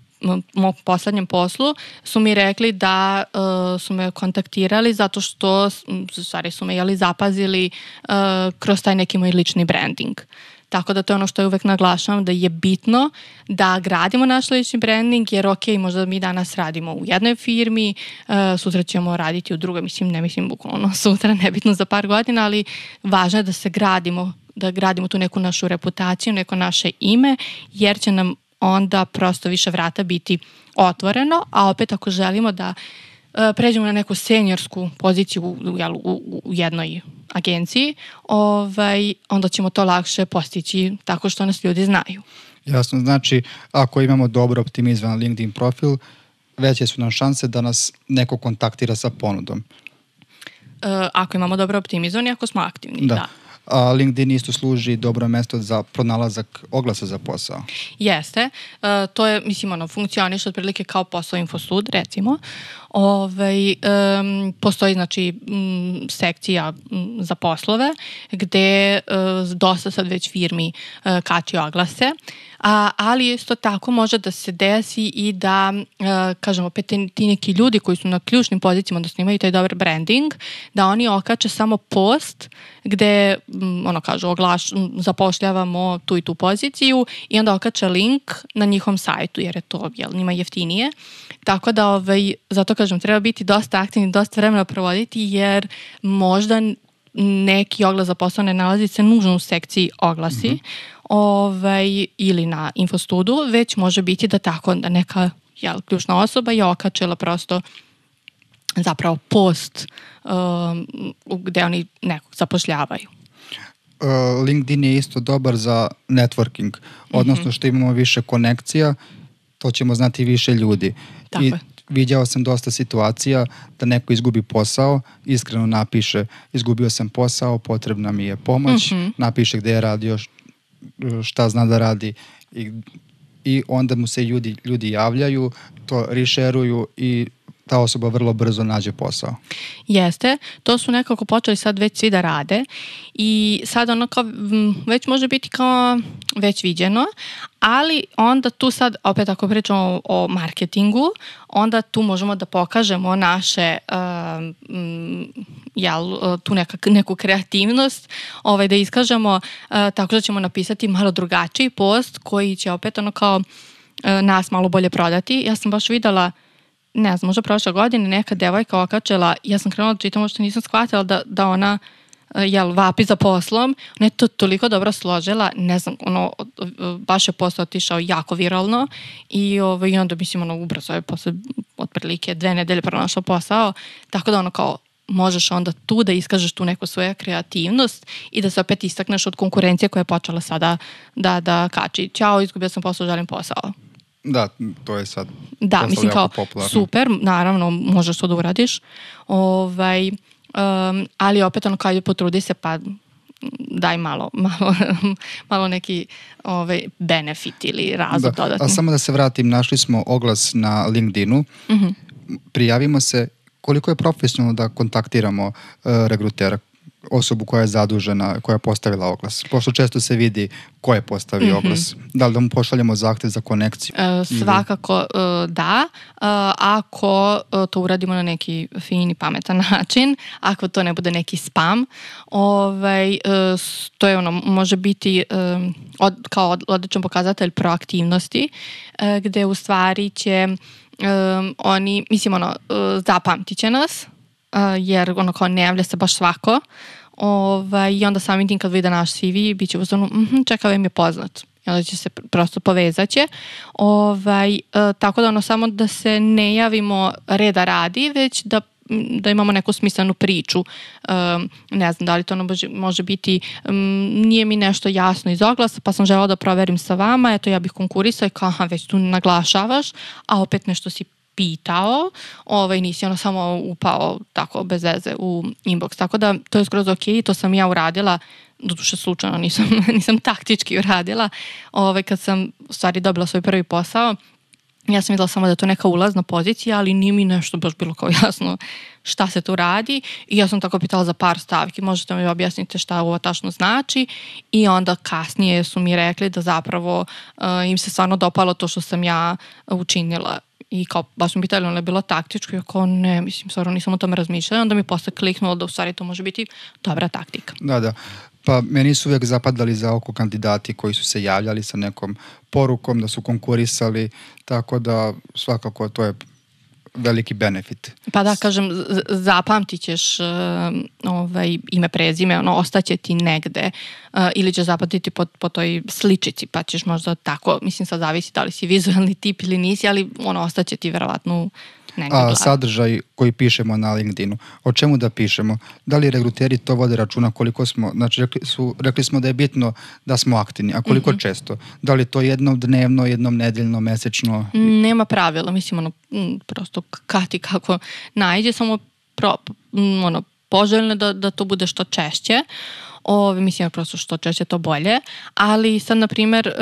mom poslednjem poslu su mi rekli da uh, su me kontaktirali zato što u stvari su me jeli zapazili uh, kroz taj neki moj lični branding. Tako da to je ono što je uvek naglašavam, da je bitno da gradimo naš lični branding, jer ok, možda mi danas radimo u jednoj firmi, uh, sutra ćemo raditi u drugoj, mislim, ne mislim bukvalno sutra, nebitno za par godina, ali važno je da se gradimo, da gradimo tu neku našu reputaciju, neko naše ime, jer će nam onda prosto više vrata biti otvoreno, a opet ako želimo da e, pređemo na neku seniorsku poziciju u, u, u jednoj agenciji, ovaj, onda ćemo to lakše postići tako što nas ljudi znaju. Jasno, znači ako imamo dobro optimizovan LinkedIn profil, veće su nam šanse da nas neko kontaktira sa ponudom. E, ako imamo dobro optimizovan i ako smo aktivni, da. da. a LinkedIn isto služi dobro mesto za pronalazak oglasa za posao. Jeste. E, to je, mislim, ono, funkcioniš otprilike kao posao infosud, recimo. Ove, e, postoji, znači, m, sekcija m, za poslove gde e, dosta sad već firmi e, kači oglase, a, ali isto tako može da se desi i da, e, kažemo, ti neki ljudi koji su na ključnim pozicijama, odnosno imaju taj dobar branding, da oni okače samo post gde, ono, kažu, oglaš, zapošljavamo tu i tu poziciju i onda okače link na njihovom sajtu, jer je to, jel, njima jeftinije. Tako da, ovaj, zato kažem, treba biti dosta aktivni, dosta vremena provoditi, jer možda neki oglas za posao ne nalazi se nužno u sekciji oglasi, mm-hmm. ovaj, ili na infostudu, već može biti da tako da neka, jel, ključna osoba je okačila prosto zapravo post um, gde oni nekog zapošljavaju. Uh, LinkedIn je isto dobar za networking, odnosno mm-hmm. što imamo više konekcija, to ćemo znati više ljudi. Tako I je. Viđao sam dosta situacija da neko izgubi posao, iskreno napiše, izgubio sam posao, potrebna mi je pomoć, mm-hmm. napiše gde je radio, šta zna da radi i, i onda mu se ljudi, ljudi javljaju, to rešeruju i ta osoba vrlo brzo nađe posao. Jeste, to su nekako počeli sad već svi da rade i sad ono kao, već može biti kao već viđeno, ali onda tu sad, opet ako pričamo o marketingu, onda tu možemo da pokažemo naše, um, jel, tu nekak, neku kreativnost, ovaj, da iskažemo, uh, tako da ćemo napisati malo drugačiji post koji će opet ono kao uh, nas malo bolje prodati. Ja sam baš videla, ne znam, možda prošle godine neka devojka okačela, ja sam krenula da čitam, možda nisam shvatila da, da ona, jel, vapi za poslom, ona je to toliko dobro složila, ne znam, ono, baš je posao otišao jako viralno i, ovo, i onda, mislim, ono, ubrzo je posle otprilike dve nedelje pronašla posao, tako da ono kao možeš onda tu da iskažeš tu neku svoju kreativnost i da se opet istakneš od konkurencije koja je počela sada da, da kači, ćao, izgubio sam posao, želim posao. Da, to je sad da, posao mislim, jako kao, popularno. Super, naravno, možeš to da uradiš, ovaj, um, ali opet ono kao potrudi se pa daj malo, malo, malo neki ovaj, benefit ili razlog da, dodatni. A samo da se vratim, našli smo oglas na LinkedInu, mm-hmm. prijavimo se, koliko je profesionalno da kontaktiramo uh, regrutera, osobu koja je zadužena, koja je postavila oglas. Pošto često se vidi ko je postavio mm-hmm. oglas. Da li da mu pošaljemo zahtev za konekciju? E, svakako e, da. E, ako to uradimo na neki fin i pametan način, ako to ne bude neki spam, ovaj, e, to je ono, može biti e, od, kao od, odličan pokazatelj proaktivnosti, e, gde u stvari će e, oni, mislim ono, e, zapamtit će nas, jer ono kao ne javlja se baš svako, ovaj, i onda samim tim kad vide naš C V bit će u zonu, mhm, čekaj, ovaj mi je poznat, i onda će se prosto povezat će, ovaj, tako da ono samo da se ne javimo reda radi, već da da imamo neku smislenu priču. Um, ne znam da li to ono može, može biti, um, nije mi nešto jasno iz oglasa, pa sam želela da proverim sa vama, eto ja bih konkurisao i kao, aha, već tu naglašavaš, a opet nešto si pitao, ovaj, nisi ono samo upao tako bez veze u inbox. Tako da to je skroz ok, to sam ja uradila, doduše slučajno nisam, nisam taktički uradila, ovaj, kad sam u stvari dobila svoj prvi posao, ja sam videla samo da je to neka ulazna pozicija, ali nije mi nešto baš bilo kao jasno šta se tu radi i ja sam tako pitala za par stavki, možete mi objasniti šta ovo tačno znači i onda kasnije su mi rekli da zapravo uh, im se stvarno dopalo to što sam ja učinila. I kao, baš mi pitali, ono je bilo taktičko, i kao ne, mislim, stvarno nisam o tome razmišljala, onda mi posle kliknulo da u stvari to može biti dobra taktika. Da, da. Pa meni su uvijek zapadali za oko kandidati koji su se javljali sa nekom porukom, da su konkurisali, tako da svakako to je veliki benefit. Pa da, kažem, zapamtit ćeš uh, ovaj, ime, prezime, ono, ostaće ti negde uh, ili ćeš zapamtiti po, po toj sličici, pa ćeš možda tako, mislim, sad zavisi da li si vizualni tip ili nisi, ali ono, ostaće ti verovatno negde. A sadržaj koji pišemo na LinkedInu, o čemu da pišemo? Da li regruteri to vode računa koliko smo, znači rekli, su, rekli smo da je bitno da smo aktivni, a koliko mm-hmm. često? Da li to jednom dnevno, jednom nedeljno, mesečno? Nema pravila, mislim, ono, prosto kati kako najde, samo pro, ono, poželjno da, da to bude što češće. O, mislim, prosto što češće to bolje, ali sad, na primer, e,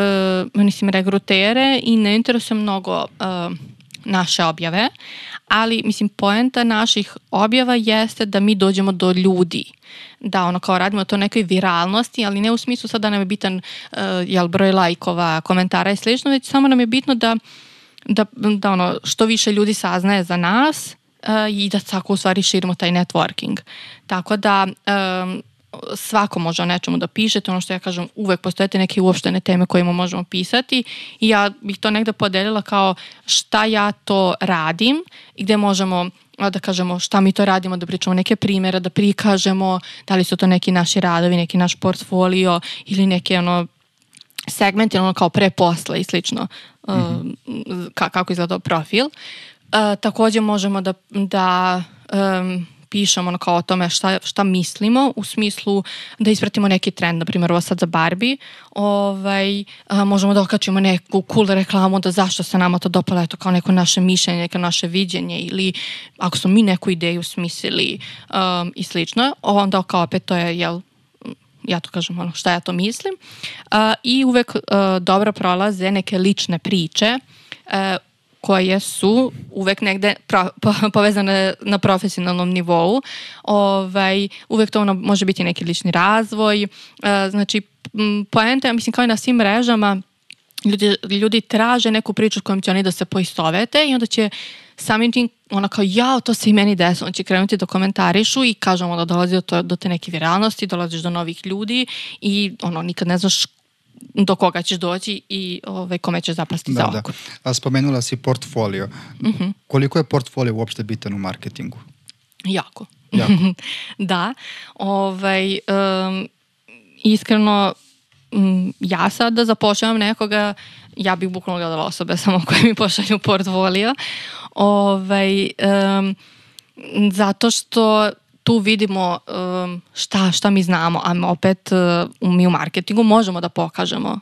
mislim, regrutere i ne interesuje mnogo e, naše objave, ali, mislim, poenta naših objava jeste da mi dođemo do ljudi, da, ono, kao radimo to nekoj viralnosti, ali ne u smislu sad da nam je bitan e, jel, broj lajkova, komentara i slično, već samo nam je bitno da, da, da ono, što više ljudi saznaje za nas e, i da tako, u stvari, širimo taj networking. Tako da... E, svako može o nečemu da pišete, ono što ja kažem, uvek postoje neke uopštene teme kojima možemo pisati i ja bih to negde podelila kao šta ja to radim i gde možemo da kažemo šta mi to radimo, da pričamo neke primjere, da prikažemo da li su to neki naši radovi, neki naš portfolio ili neke ono segmenti ono kao pre posla i slično, mm-hmm. Ka- kako izgleda profil. E, također možemo da... da um, pišemo ono kao o tome šta, šta mislimo u smislu da ispratimo neki trend, na primjer ovo sad za Barbie, ovaj, a, možemo da okačimo neku cool reklamu da zašto se nama to dopalo, eto kao neko naše mišljenje, neko naše viđenje ili ako smo mi neku ideju smislili um, i slično, onda kao opet to je, jel, ja to kažem ono šta ja to mislim uh, i uvek uh, dobro prolaze neke lične priče uh, koje su uvek negde pro, po, povezane na profesionalnom nivou. Ovaj, uvek to ono, može biti neki lični razvoj. E, znači, poenta, ja mislim, kao i na svim mrežama, ljudi, ljudi traže neku priču s kojom će oni da se poistovete i onda će samim tim, ono kao, jao, to se i meni desilo. Znači, krenuti da komentarišu i kažemo da dolazi do, to, do te neke viralnosti, dolaziš do novih ljudi i ono, nikad ne znaš do koga ćeš doći i ovaj, kome ćeš zapasti da, za oko. Da. Spomenula si portfolio. Mm-hmm. Koliko je portfolio uopšte bitan u marketingu? Jako. Jako. Da. Ovaj, um, iskreno, um, ja sad da započevam nekoga, ja bih bukvalno gledala osobe samo koje mi pošalju portfolio. Ovaj, um, zato što tu vidimo um, šta, šta mi znamo, a opet uh, mi u marketingu možemo da pokažemo,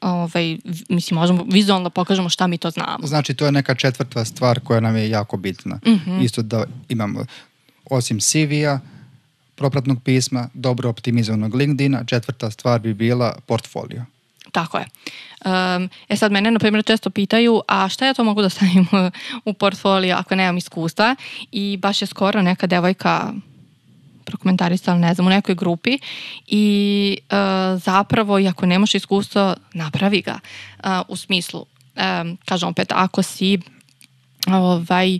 ovaj, mislim, možemo vizualno da pokažemo šta mi to znamo. Znači, to je neka četvrta stvar koja nam je jako bitna. Mm-hmm. Isto da imamo, osim C V-a, propratnog pisma, dobro optimizovanog LinkedIna, četvrta stvar bi bila portfolio. Tako je. Um, e sad, mene, na primjer, često pitaju, a šta ja to mogu da stavim u portfolio ako nemam iskustva? I baš je skoro neka devojka prokomentarista, ali ne znam, u nekoj grupi i e, zapravo i ako nemaš iskustva, napravi ga e, u smislu. E, kažem opet, ako si ovaj, e,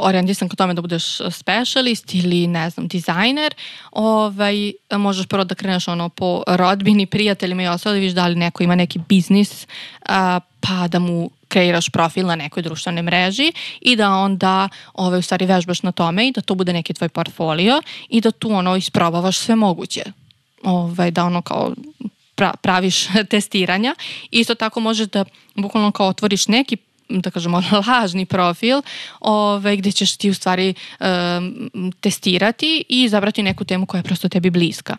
orijentisan ka tome da budeš specialist ili, ne znam, dizajner, ovaj, možeš prvo da kreneš ono po rodbini, prijateljima i ostalo da viš da li neko ima neki biznis, a, pa da mu kreiraš profil na nekoj društvenoj mreži i da onda ove, u stvari vežbaš na tome i da to bude neki tvoj portfolio i da tu ono isprobavaš sve moguće. Ove, da ono kao pra, praviš testiranja. Isto tako možeš da bukvalno kao otvoriš neki, da kažemo, lažni profil ove, gde ćeš ti u stvari um, testirati i izabrati neku temu koja je prosto tebi bliska.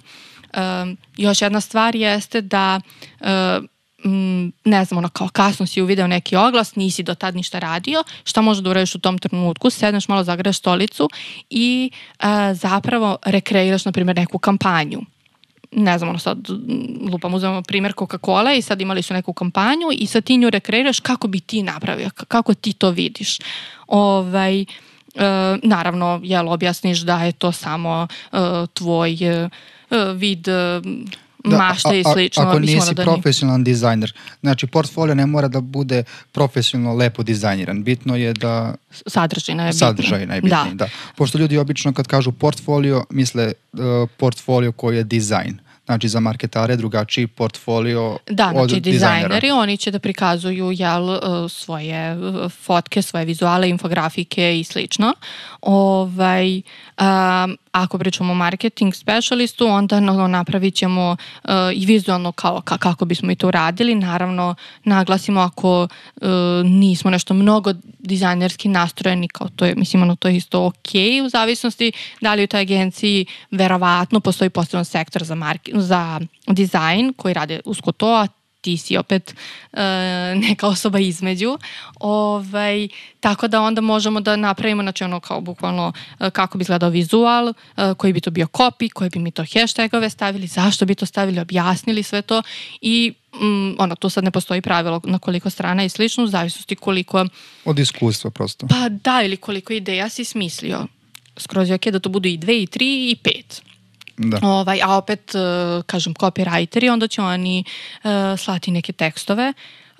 Um, još jedna stvar jeste da um, ne znam, ono kao kasno si uvideo neki oglas, nisi do tad ništa radio, šta možeš da uradiš u tom trenutku? Sedneš malo, zagreš stolicu i e, zapravo rekreiraš, na primjer, neku kampanju. Ne znam, ono sad lupam, uzmemo primjer Coca-Cola i sad imali su neku kampanju i sad ti nju rekreiraš kako bi ti napravio, kako ti to vidiš. Ovaj... E, naravno, jel, objasniš da je to samo e, tvoj e, vid... E, Da, mašta i slično. Ako nisi da profesionalan dizajner, znači portfolio ne mora da bude profesionalno lepo dizajniran. Bitno je da... Sadržina je bitna. Sadržaj najbitniji, da. da. Pošto ljudi obično kad kažu portfolio, misle uh, portfolio koji je dizajn. Znači za marketare drugačiji portfolio da, od znači, dizajnera. Dizajneri, oni će da prikazuju jel, svoje fotke, svoje vizuale, infografike i slično. Ovaj, um, ako pričamo o marketing specialistu, onda no, napravit ćemo uh, i vizualno kao, ka, kako bismo i to radili. Naravno, naglasimo ako uh, nismo nešto mnogo dizajnerski nastrojeni, kao to je, mislim, ono, to je isto ok u zavisnosti da li u toj agenciji verovatno postoji poseban sektor za marketing, za dizajn koji rade usko to, a ti si opet e, neka osoba između. Ovaj, tako da onda možemo da napravimo, znači ono kao bukvalno e, kako bi izgledao vizual, e, koji bi to bio copy, koje bi mi to hashtagove stavili, zašto bi to stavili, objasnili sve to i Mm, ono, tu sad ne postoji pravilo na koliko strana i slično, u zavisnosti koliko... Od iskustva prosto. Pa da, ili koliko ideja si smislio. Skroz je ok da to budu i dve, i tri, i pet. Da. Ovaj, a opet, kažem, copywriteri, onda će oni uh, slati neke tekstove.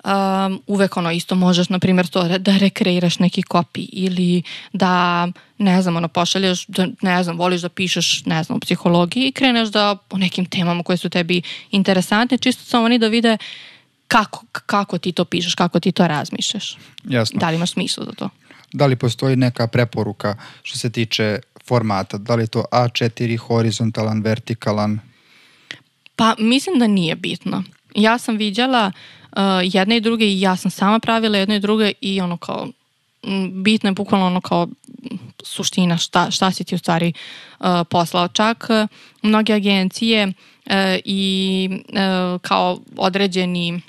Um, uvek ono isto možeš, na primjer, to da rekreiraš neki copy ili da, ne znam, ono, pošalješ, da, ne znam, voliš da pišeš, ne znam, u psihologiji i kreneš da o nekim temama koje su tebi interesantne, čisto samo oni da vide kako, kako ti to pišeš, kako ti to razmišljaš. Jasno. Da li imaš smisla za to? Da li postoji neka preporuka što se tiče formata? Da li je to A četiri, horizontalan, vertikalan? Pa mislim da nije bitno. Ja sam vidjela Uh, jedne i druge i ja sam sama pravila jedne i druge i ono kao bitno je bukvalno ono kao suština šta, šta si ti u stvari uh, poslao. Čak uh, mnoge agencije uh, i uh, kao određeni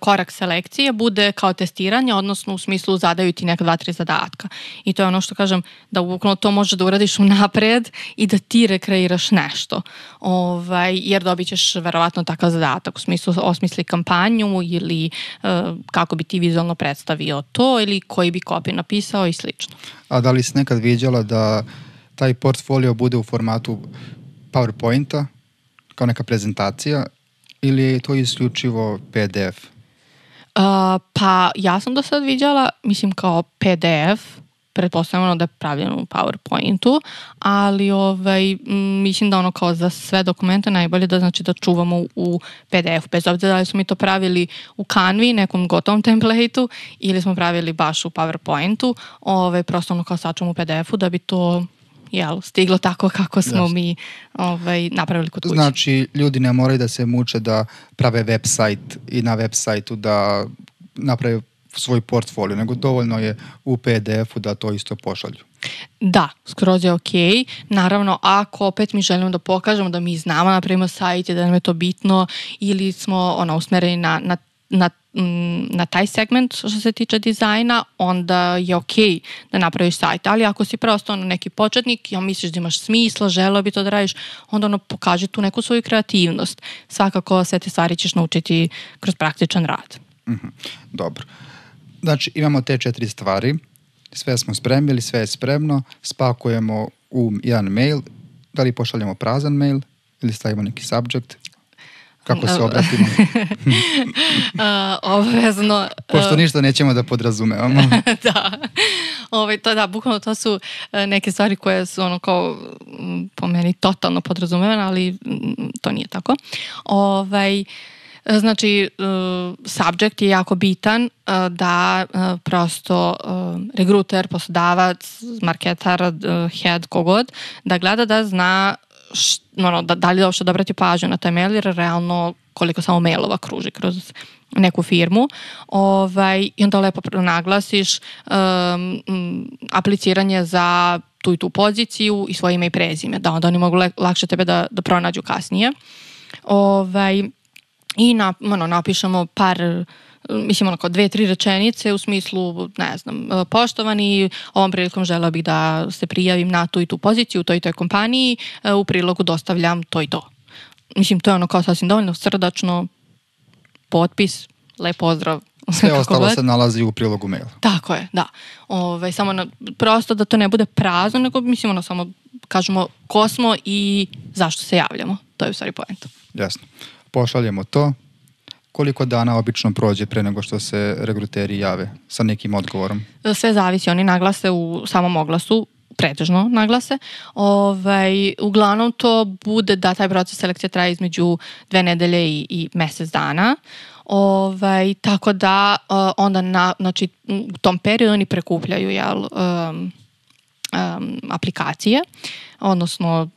korak selekcije bude kao testiranje, odnosno u smislu zadaju ti neka dva, tri zadatka. I to je ono što kažem, da ukupno to možeš da uradiš unapred i da ti rekreiraš nešto. Ovaj, jer dobit ćeš verovatno takav zadatak, u smislu osmisli kampanju ili e, kako bi ti vizualno predstavio to ili koji bi copy napisao i slično. A da li si nekad viđala da taj portfolio bude u formatu PowerPointa, kao neka prezentacija, ili je to isključivo P D F? Uh, pa ja sam do sad vidjela, mislim kao P D F, pretpostavljamo da je pravljeno u PowerPointu, ali ovaj, mislim da ono kao za sve dokumente najbolje da znači da čuvamo u P D F-u, bez obzira da li smo mi to pravili u Canvi, nekom gotovom templateu, ili smo pravili baš u PowerPointu, ovaj, prosto ono kao sačuvamo u P D F-u da bi to... jel, stiglo tako kako smo Jasne. mi ovaj, napravili kod kuće. Znači, ljudi ne moraju da se muče da prave web sajt i na web sajtu da naprave svoj portfolio, nego dovoljno je u P D F-u da to isto pošalju. Da, skroz je ok. Naravno, ako opet mi želimo da pokažemo da mi znamo napravimo sajt i da nam je to bitno ili smo ono, usmereni na, na, na na taj segment što se tiče dizajna, onda je okej da napraviš sajt, ali ako si prosto ono neki početnik i misliš da imaš smisla, želeo bi to da radiš, onda ono pokaži tu neku svoju kreativnost. Svakako sve te stvari ćeš naučiti kroz praktičan rad. Mm-hmm. Dobro. Znači imamo te četiri stvari, sve smo spremili, sve je spremno, spakujemo u jedan mail, da li pošaljemo prazan mail ili stavimo neki subject? Kako se obratimo? uh, obvezno. Pošto ništa nećemo da podrazumevamo. Da. Ove, to, da, bukvalno to su neke stvari koje su ono kao po meni totalno podrazumevane, ali to nije tako. Ovaj... Znači, subject je jako bitan da prosto regruter, poslodavac, marketar, head, kogod, da gleda da zna št, ono, da, da li da uopšte da obrati pažnju na taj mail, jer realno koliko samo mailova kruži kroz neku firmu. Ovaj, i onda lepo naglasiš um, apliciranje za tu i tu poziciju i svoje ime i prezime, da onda oni mogu le, lakše tebe da, da pronađu kasnije. Ovaj, i na, ono, napišemo par, mislim onako dve, tri rečenice u smislu, ne znam, poštovani, ovom prilikom želeo bih da se prijavim na tu i tu poziciju u toj i toj kompaniji, u prilogu dostavljam to i to. Mislim, to je ono kao sasvim dovoljno, srdačno, potpis, lep pozdrav. Sve ostalo gled. se nalazi u prilogu maila. Tako je, da. Ove, samo na, prosto da to ne bude prazno, nego mislim ono samo kažemo ko smo i zašto se javljamo. To je u stvari poenta. Jasno. Pošaljemo to. Koliko dana obično prođe pre nego što se regruteri jave sa nekim odgovorom? Sve zavisi, oni naglase u samom oglasu, pretežno naglase. Ovaj, uglavnom to bude da taj proces selekcije traje između dve nedelje i, i mesec dana. Ovaj, tako da onda na, znači, u tom periodu oni prekupljaju jel, um, um, aplikacije, odnosno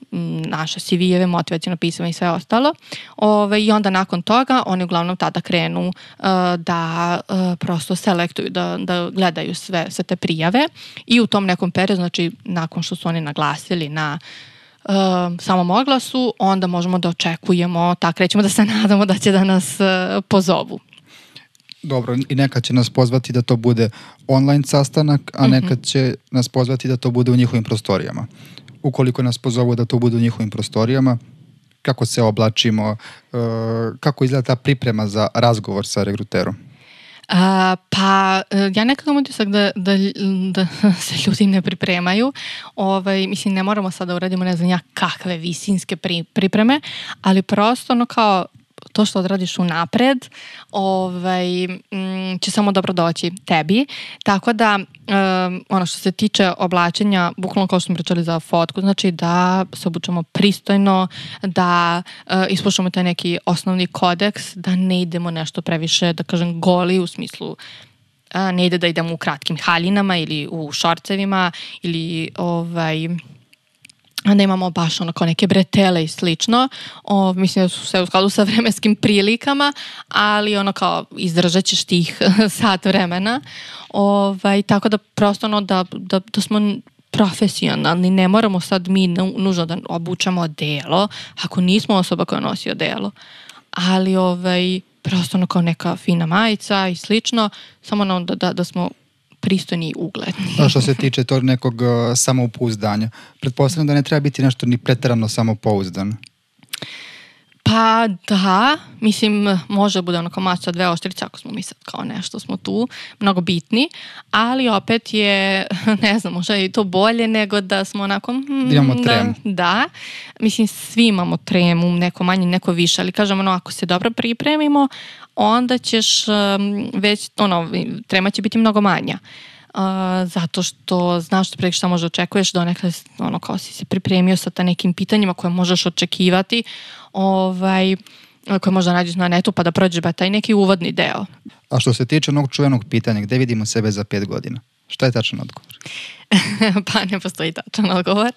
naše C V-eve, motivacijalno pisanje i sve ostalo. Ove, i onda nakon toga oni uglavnom tada krenu uh, da uh, prosto selektuju, da, da gledaju sve, sve te prijave i u tom nekom periodu, znači nakon što su oni naglasili na uh, uh, samom oglasu, onda možemo da očekujemo, tako rećemo da se nadamo da će da nas uh, pozovu. Dobro, i nekad će nas pozvati da to bude online sastanak, a nekad će nas pozvati da to bude u njihovim prostorijama. Ukoliko nas pozovu da to bude u njihovim prostorijama, kako se oblačimo, kako izgleda ta priprema za razgovor sa regruterom? A, pa ja nekako imam utisak da, da, da se ljudi ne pripremaju. Ovaj, mislim, ne moramo sad da uradimo ne znam ja kakve visinske pri, pripreme, ali prosto ono kao to što odradiš unapred ovaj, m, će samo dobro doći tebi. Tako da, um, ono što se tiče oblačenja, bukvalno kao što smo pričali za fotku, znači da se obučemo pristojno, da uh, ispoštujemo taj neki osnovni kodeks, da ne idemo nešto previše, da kažem, goli u smislu uh, ne ide da idemo u kratkim haljinama ili u šorcevima ili ovaj... onda imamo baš onako neke bretele i slično. O, mislim da su se u skladu sa vremenskim prilikama, ali ono kao izdržat ćeš tih sat vremena. Ovaj, tako da prosto ono da, da, da smo profesionalni, ne moramo sad mi nužno da obučamo odelo, ako nismo osoba koja nosi odelo. Ali ovaj, prosto ono kao neka fina majica i slično, samo ono da, da, da smo pristojni i ugledni. A što se tiče tog nekog uh, samopouzdanja, pretpostavljam da ne treba biti nešto ni preterano samopouzdan. Pa da, mislim, može bude ono kao mač sa dve oštrice, ako smo mi sad kao nešto, smo tu, mnogo bitni, ali opet je, ne znam, možda je to bolje nego da smo onako... Mm, imamo tremu. Da, da, mislim, svi imamo tremu, neko manje, neko više, ali kažem, ono, ako se dobro pripremimo, onda ćeš um, već, ono, trema će biti mnogo manja. Uh, zato što znaš što prije šta možda očekuješ, donekle ono kao si se pripremio sa ta nekim pitanjima koje možeš očekivati, ovaj, koje možda nađeš na netu pa da prođeš ba taj neki uvodni deo. A što se tiče onog čuvenog pitanja, gde vidimo sebe za pet godina? Šta je tačan odgovor? Pa ne postoji tačan odgovor.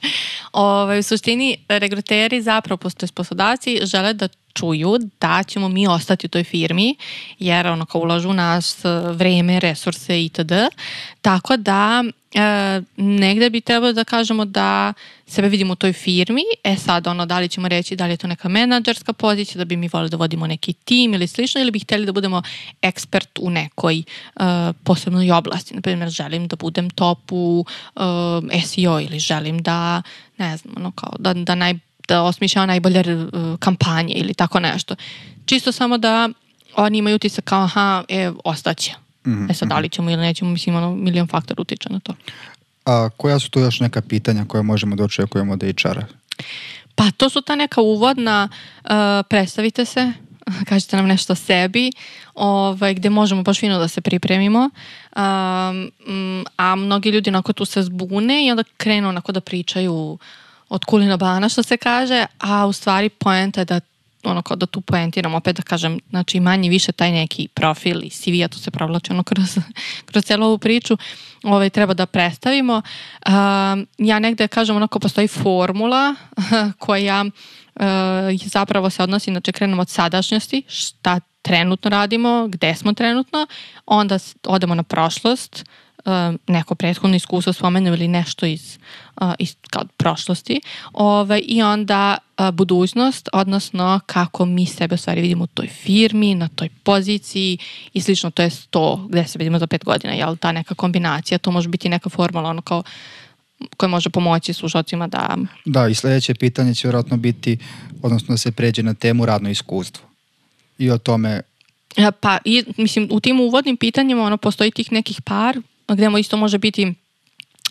Ovaj, u suštini, regruteri zapravo postoje s poslodavci, žele da čuju da ćemo mi ostati u toj firmi, jer ono kao ulažu naš vreme, resurse itd. Tako da e, negde bi trebalo da kažemo da sebe vidimo u toj firmi, e sad ono da li ćemo reći da li je to neka menadžerska pozicija, da bi mi volili da vodimo neki tim ili slično, ili bi hteli da budemo ekspert u nekoj e, posebnoj oblasti. Naprimjer, želim da budem top u e, S E O ili želim da, ne znam, ono kao da, da naj da osmišljava najbolje kampanje ili tako nešto. Čisto samo da oni imaju utisak kao, aha, e, ostaće. Mm-hmm. E sad, da li ćemo ili nećemo, mislim, ono, milion faktor utiče na to. A koja su tu još neka pitanja koja možemo da očekujemo od H R-a? Pa to su ta neka uvodna, uh, predstavite se, kažete nam nešto o sebi, ovaj, gde možemo baš fino da se pripremimo, um, a mnogi ljudi onako tu se zbune i onda krenu onako da pričaju od kulina bana, što se kaže, a u stvari poenta je da, ono, kao da tu poentiram, opet da kažem, znači manje više taj neki profil i C V, a to se provlači ono kroz, kroz celu ovu priču, ovaj, treba da predstavimo. Uh, ja negde kažem, onako postoji formula koja uh, zapravo se odnosi, znači krenemo od sadašnjosti, šta trenutno radimo, gde smo trenutno, onda odemo na prošlost, neko prethodno iskustvo spomenuo ili nešto iz, iz kao, prošlosti, ovaj, i onda a, budućnost, odnosno kako mi sebe u stvari vidimo u toj firmi, na toj poziciji i slično, to je to gde se vidimo za pet godina, jel, ta neka kombinacija, to može biti neka formula ono kao koja može pomoći slušalcima da... Da, i sledeće pitanje će vjerojatno biti, odnosno da se pređe na temu radno iskustvo i o tome... Pa, i, mislim, u tim uvodnim pitanjima ono, postoji tih nekih par gdje isto može biti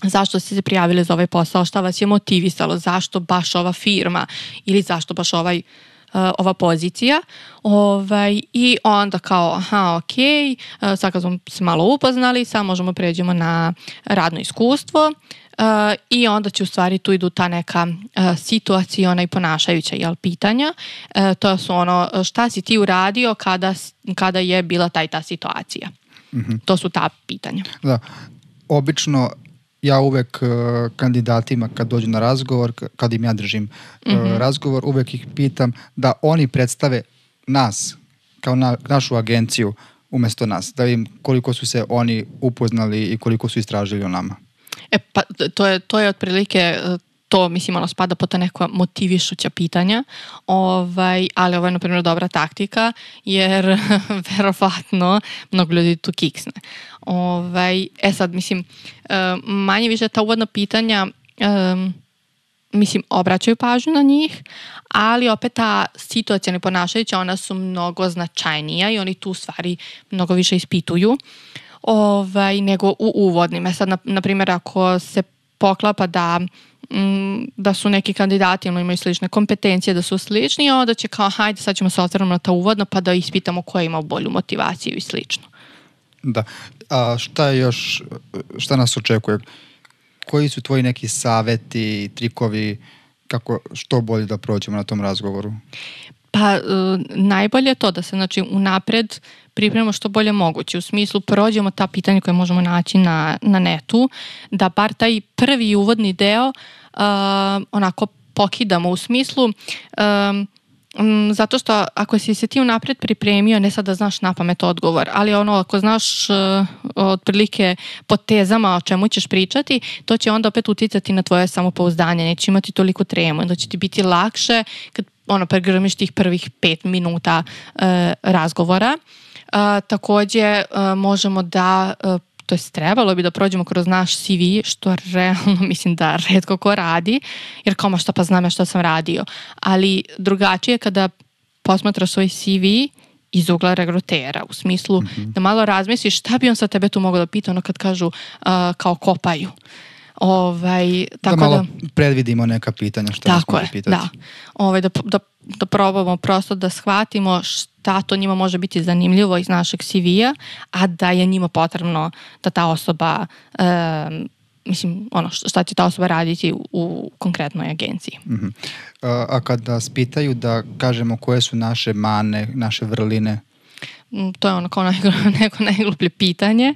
zašto ste se prijavili za ovaj posao, šta vas je motivisalo, zašto baš ova firma ili zašto baš ovaj, uh, ova pozicija. Ovaj, i onda kao, aha, ok, uh, sad kad smo se malo upoznali, sad možemo pređemo na radno iskustvo. Uh, i onda će u stvari tu idu ta neka uh, situaciona i ponašajuća, jel, pitanja. Uh, to su ono šta si ti uradio kada, kada je bila taj ta situacija. Mm-hmm. To su ta pitanja. Da. Obično ja uvek uh, kandidatima kad dođu na razgovor, kad im ja držim mm-hmm. uh, razgovor, uvek ih pitam da oni predstave nas kao na, našu agenciju umjesto nas. Da vidim koliko su se oni upoznali i koliko su istražili o nama. E pa to je, to je otprilike to, mislim, ono spada po to neka motivišuća pitanja, ovaj, ali ovo je, na primjer, dobra taktika, jer verovatno mnogo ljudi tu kiksne. Ovaj, e sad, mislim, manje više ta uvodna pitanja, um, mislim, obraćaju pažnju na njih, ali opet ta situacijna ponašajuća, ona su mnogo značajnija i oni tu stvari mnogo više ispituju ovaj, nego u uvodnim. E sad, na, na primjer, ako se poklapa da, m, da su neki kandidati imaju slične kompetencije, da su slični, onda će kao, hajde, sad ćemo se otvoriti na ta uvodna pa da ispitamo koja ima bolju motivaciju i slično. Da. A šta još, šta nas očekuje? Koji su tvoji neki saveti, trikovi, kako, što bolje da prođemo na tom razgovoru? Pa e, najbolje je to da se, znači, unapred pripremimo što bolje moguće. U smislu, prođemo ta pitanja koje možemo naći na, na netu, da bar taj prvi uvodni deo e, onako pokidamo u smislu... E, M, zato što ako si se ti unapred pripremio, ne sad da znaš na pamet odgovor, ali ono, ako znaš uh, otprilike po tezama o čemu ćeš pričati, to će onda opet uticati na tvoje samopouzdanje, neće imati toliko tremu, onda će ti biti lakše kad ono, pregrmiš tih prvih pet minuta uh, razgovora. Uh, također uh, možemo da uh, to je trebalo bi da prođemo kroz naš C V, što realno mislim da retko ko radi, jer kao ma šta pa znam ja što sam radio. Ali drugačije je kada posmatraš svoj C V iz ugla regrutera, u smislu mm-hmm. da malo razmisliš šta bi on sa tebe tu mogao da pita, ono kad kažu uh, kao kopaju. Ovaj, tako da malo da, predvidimo neka pitanja što nas može pitati. Da, ovaj, da, da, da probamo prosto da shvatimo šta to njima može biti zanimljivo iz našeg C V-a, a da je njima potrebno da ta osoba, e, mislim, ono, šta će ta osoba raditi u, u konkretnoj agenciji. Uh-huh. A, a kada nas pitaju da kažemo koje su naše mane, naše vrline? To je ono kao neko, neko najgluplje pitanje,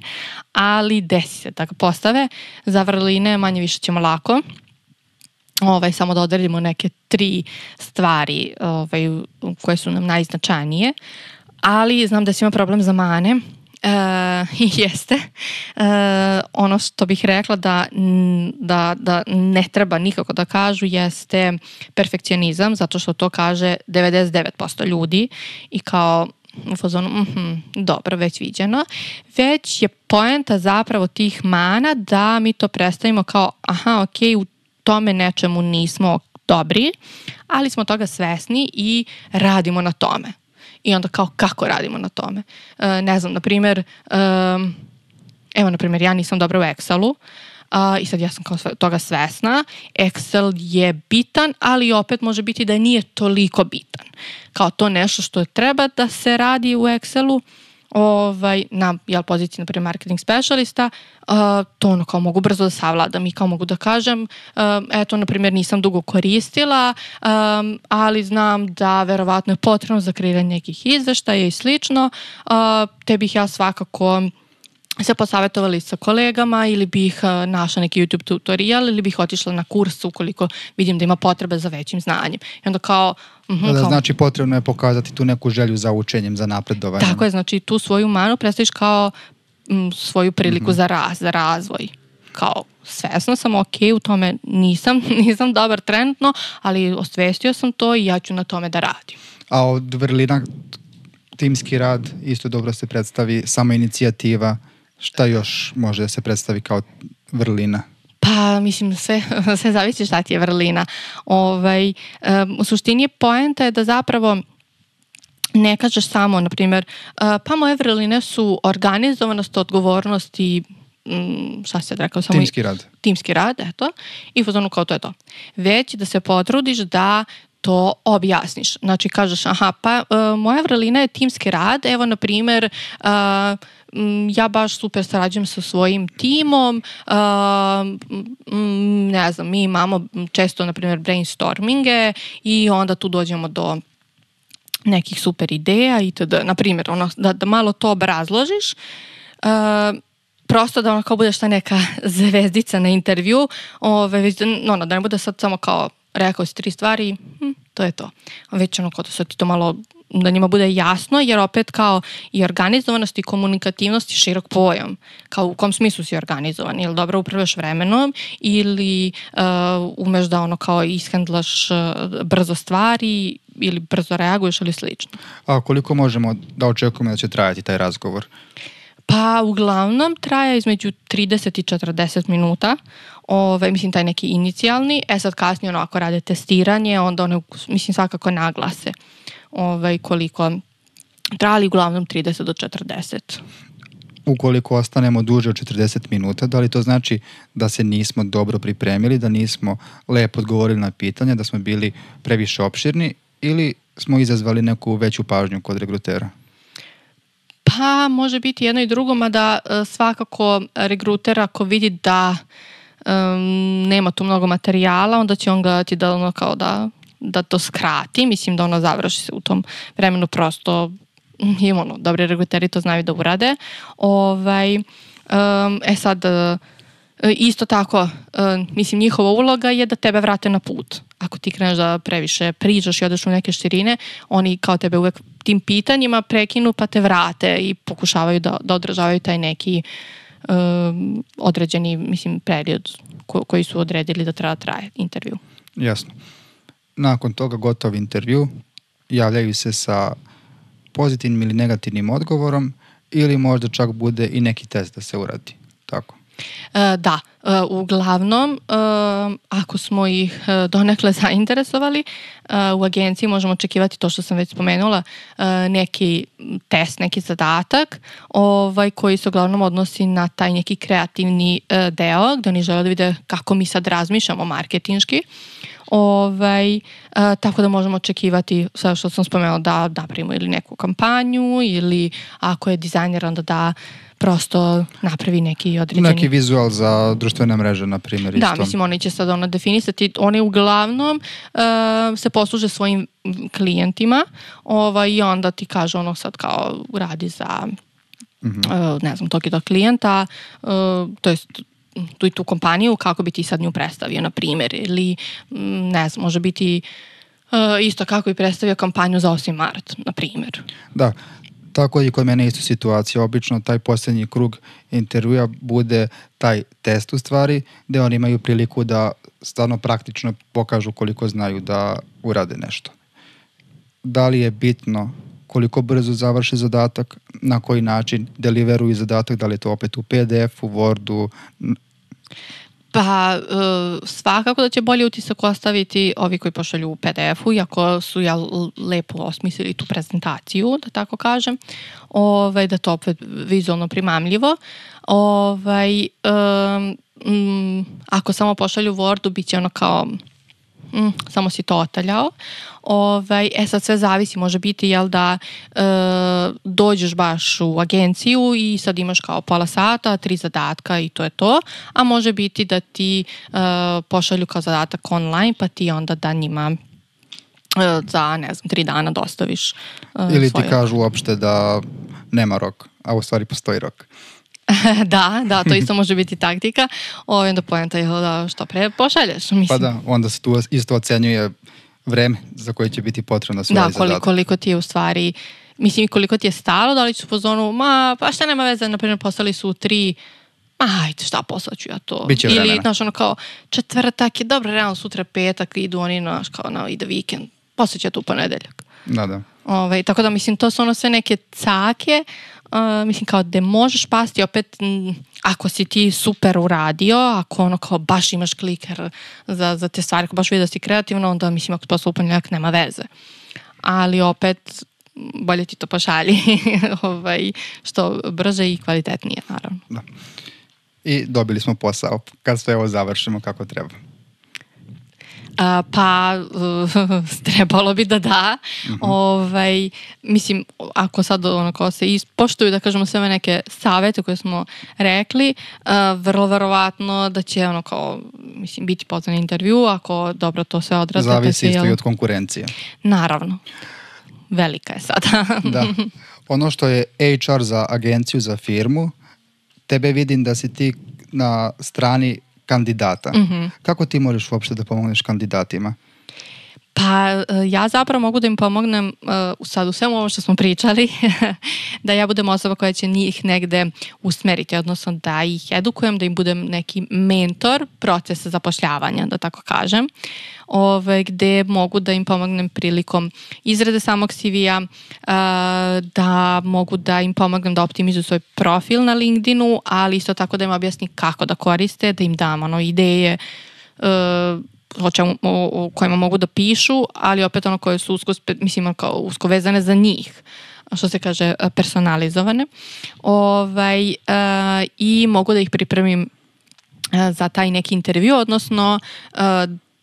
ali desi se tako postave. Za vrline manje više ćemo lako. Ovaj, samo da odredimo neke tri stvari ovaj, koje su nam najznačajnije. Ali znam da si ima problem za mane. E, jeste. E, ono što bih rekla da, da, da ne treba nikako da kažu jeste perfekcionizam, zato što to kaže devedeset devet posto ljudi i kao u fazonu, mm-hmm, dobro, već viđeno. Već je poenta zapravo tih mana da mi to predstavimo kao, aha, ok, u tome nečemu nismo dobri, ali smo toga svesni i radimo na tome. I onda kao, kako radimo na tome? E, ne znam, na primjer, e, evo, na primjer, ja nisam dobra u Excelu, Uh, i sad ja sam kao toga svesna. Excel je bitan, ali opet može biti da nije toliko bitan. Kao to nešto što treba da se radi u Excelu, ovaj, na jel, poziciji, na primjer, marketing specialista, uh, to ono kao mogu brzo da savladam i kao mogu da kažem, uh, eto, na primjer, nisam dugo koristila, um, ali znam da verovatno je potrebno za kreiranje nekih izveštaja i slično, uh, te bih ja svakako se posavjetovali sa kolegama ili bih našla neki YouTube tutorial ili bih otišla na kurs ukoliko vidim da ima potrebe za većim znanjem. I onda kao... Mm-hmm, da, kao... Znači potrebno je pokazati tu neku želju za učenjem, za napredovanjem. Tako je, znači tu svoju manu predstaviš kao m, svoju priliku mm-hmm. za, raz, za razvoj. Kao svesna sam, ok, u tome nisam, nisam dobar trenutno, ali osvestio sam to i ja ću na tome da radim. A od vrlina timski rad isto dobro se predstavi, sama inicijativa. Šta još može da se predstavi kao vrlina? Pa, mislim, sve, sve zavisi šta ti je vrlina. Ovaj, um, u suštini poenta je da zapravo ne kažeš samo, na primjer, uh, pa moje vrline su organizovanost, odgovornost i um, šta se rekao? Samo timski rad. Timski rad, eto. I fazonu kao to je to. Već da se potrudiš da to objasniš. Znači, kažeš, aha, pa uh, moja vrlina je timski rad, evo, na primjer, uh, ja baš super sarađujem sa svojim timom, uh, ne znam, mi imamo često, na primjer, brainstorminge i onda tu dođemo do nekih super ideja itd. Na primjer, ono, da, da malo to obrazložiš, uh, prosto da ono kao budeš ta neka zvezdica na intervju, ove, ono, da ne bude sad samo kao rekao si tri stvari, hm, to je to. Već ono kao da se ti to malo da njima bude jasno, jer opet kao i organizovanost i komunikativnost je širok pojam. Kao u kom smislu si organizovan, ili dobro upravljaš vremenom ili uh, umeš da ono kao ishandlaš uh, brzo stvari ili brzo reaguješ ili slično. A koliko možemo da očekujemo da će trajati taj razgovor? Pa uglavnom traje između trideset i četrdeset minuta, ovaj, mislim taj neki inicijalni, e sad kasnije ono ako rade testiranje, onda one, mislim svakako naglase ovaj, koliko trajali, uglavnom trideset do četrdeset. Ukoliko ostanemo duže od četrdeset minuta, da li to znači da se nismo dobro pripremili, da nismo lepo odgovorili na pitanja, da smo bili previše opširni ili smo izazvali neku veću pažnju kod regrutera? Pa, može biti jedno i drugo, mada svakako regruter ako vidi da um, nema tu mnogo materijala, onda će on gledati da ono kao da, da to skrati. Mislim da ono završi se u tom vremenu, prosto im ono, dobri regruteri to znaju da urade. Ovaj, um, e sad, isto tako, um, mislim njihova uloga je da tebe vrate na put. Ako ti kreneš da previše pričaš i odeš u neke širine, oni kao tebe uvek tim pitanjima prekinu pa te vrate i pokušavaju da, da održavaju taj neki um, određeni, mislim, period ko, koji su odredili da treba traje intervju. Jasno. Nakon toga gotov intervju, javljaju se sa pozitivnim ili negativnim odgovorom ili možda čak bude i neki test da se uradi. Tako. Da, uglavnom ako smo ih donekle zainteresovali, u agenciji možemo očekivati to što sam već spomenula, neki test, neki zadatak ovaj, koji se uglavnom odnosi na taj neki kreativni deo gde oni žele da vide kako mi sad razmišljamo marketinški. Ovaj, tako da možemo očekivati sve što sam spomenula, da napravimo ili neku kampanju ili ako je dizajner onda da prosto napravi neki određeni... Neki vizual za društvene mreže, na primjer. Da, mislim, oni će sad ono definisati. Oni uglavnom uh, se posluže svojim klijentima ovaj, i onda ti kaže ono sad kao radi za uh-huh. uh, ne znam, tog i tog klijenta, uh, to jest tu i tu kompaniju, kako bi ti sad nju predstavio, na primjer. Ili, ne znam, može biti uh, isto kako bi predstavio kampanju za osmi mart, na primjer. Da, tako i kod mene isto situacija. Obično taj posljednji krug intervjua bude taj test u stvari, gde oni imaju priliku da stvarno praktično pokažu koliko znaju da urade nešto. Da li je bitno koliko brzo završi zadatak, na koji način deliveruju zadatak, da li je to opet u P D F-u, Wordu? Pa svakako da će bolji utisak ostaviti ovi koji pošalju u P D F-u, iako su ja lepo osmislili tu prezentaciju, da tako kažem, ovaj, da to opet vizualno primamljivo. Ovaj, um, ako samo pošalju Wordu, bit će ono kao... Mm, samo si to otaljao. Ovaj, e sad sve zavisi, može biti jel da e, dođeš baš u agenciju i sad imaš kao pola sata, tri zadatka i to je to, a može biti da ti e, pošalju kao zadatak online pa ti onda da njima e, za ne znam, tri dana dostaviš e, ili svoju. Ti kažu uopšte da nema rok, a u stvari postoji rok. da, da, to isto može biti taktika. O, onda poenta je da što pre pošalješ. Mislim. Pa da, onda se tu isto ocenjuje vreme za koje će biti potrebno da se uradi zadatak. Da, koliko ti je u stvari, mislim koliko ti je stalo, da li su po zonu, ma, pa šta nema veze, naprimjer poslali su tri, ma, ajde, šta poslaću ja to. Biće vremena. Ili, znaš, ono kao, četvrtak je, dobro, realno sutra petak, idu oni, znaš, kao, na, ide vikend, poslaću ja tu ponedeljak. Da, da. Ove, tako da, mislim, to su ono sve neke cake, Uh, mislim kao da možeš pasti opet m, ako si ti super uradio, ako ono kao baš imaš kliker za, za te stvari, ako baš vidi da si kreativno, onda mislim ako posla upanjak nema veze. Ali opet bolje ti to pošalji ovaj, što brže i kvalitetnije naravno. Da. I dobili smo posao kad sve ovo završimo kako treba. Uh, pa uh, trebalo bi da da. Uh-huh. Ovaj, mislim, ako sad onako se ispoštuju, da kažemo sve neke savete koje smo rekli, uh, vrlo verovatno da će ono kao, mislim, biti pozvan intervju, ako dobro to sve odrade. Zavisi isto i od konkurencije. Naravno. Velika je sada. Da. Ono što je H R za agenciju, za firmu, tebe vidim da si ti na strani kandidata. Mm-hmm. Kako ti možeš uopšte da pomogneš kandidatima? Pa ja zapravo mogu da im pomognem sad u svemu ovo što smo pričali, da ja budem osoba koja će njih negde usmeriti, odnosno da ih edukujem, da im budem neki mentor procesa zapošljavanja, da tako kažem, gde mogu da im pomognem prilikom izrade samog si vija, da mogu da im pomognem da optimizuju svoj profil na LinkedInu, ali isto tako da im objasnim kako da koriste, da im dam ono ideje o kojima mogu da pišu, ali opet ono koje su usko, mislim, kao usko vezane za njih, što se kaže personalizovane. Ovaj, i mogu da ih pripremim za taj neki intervju, odnosno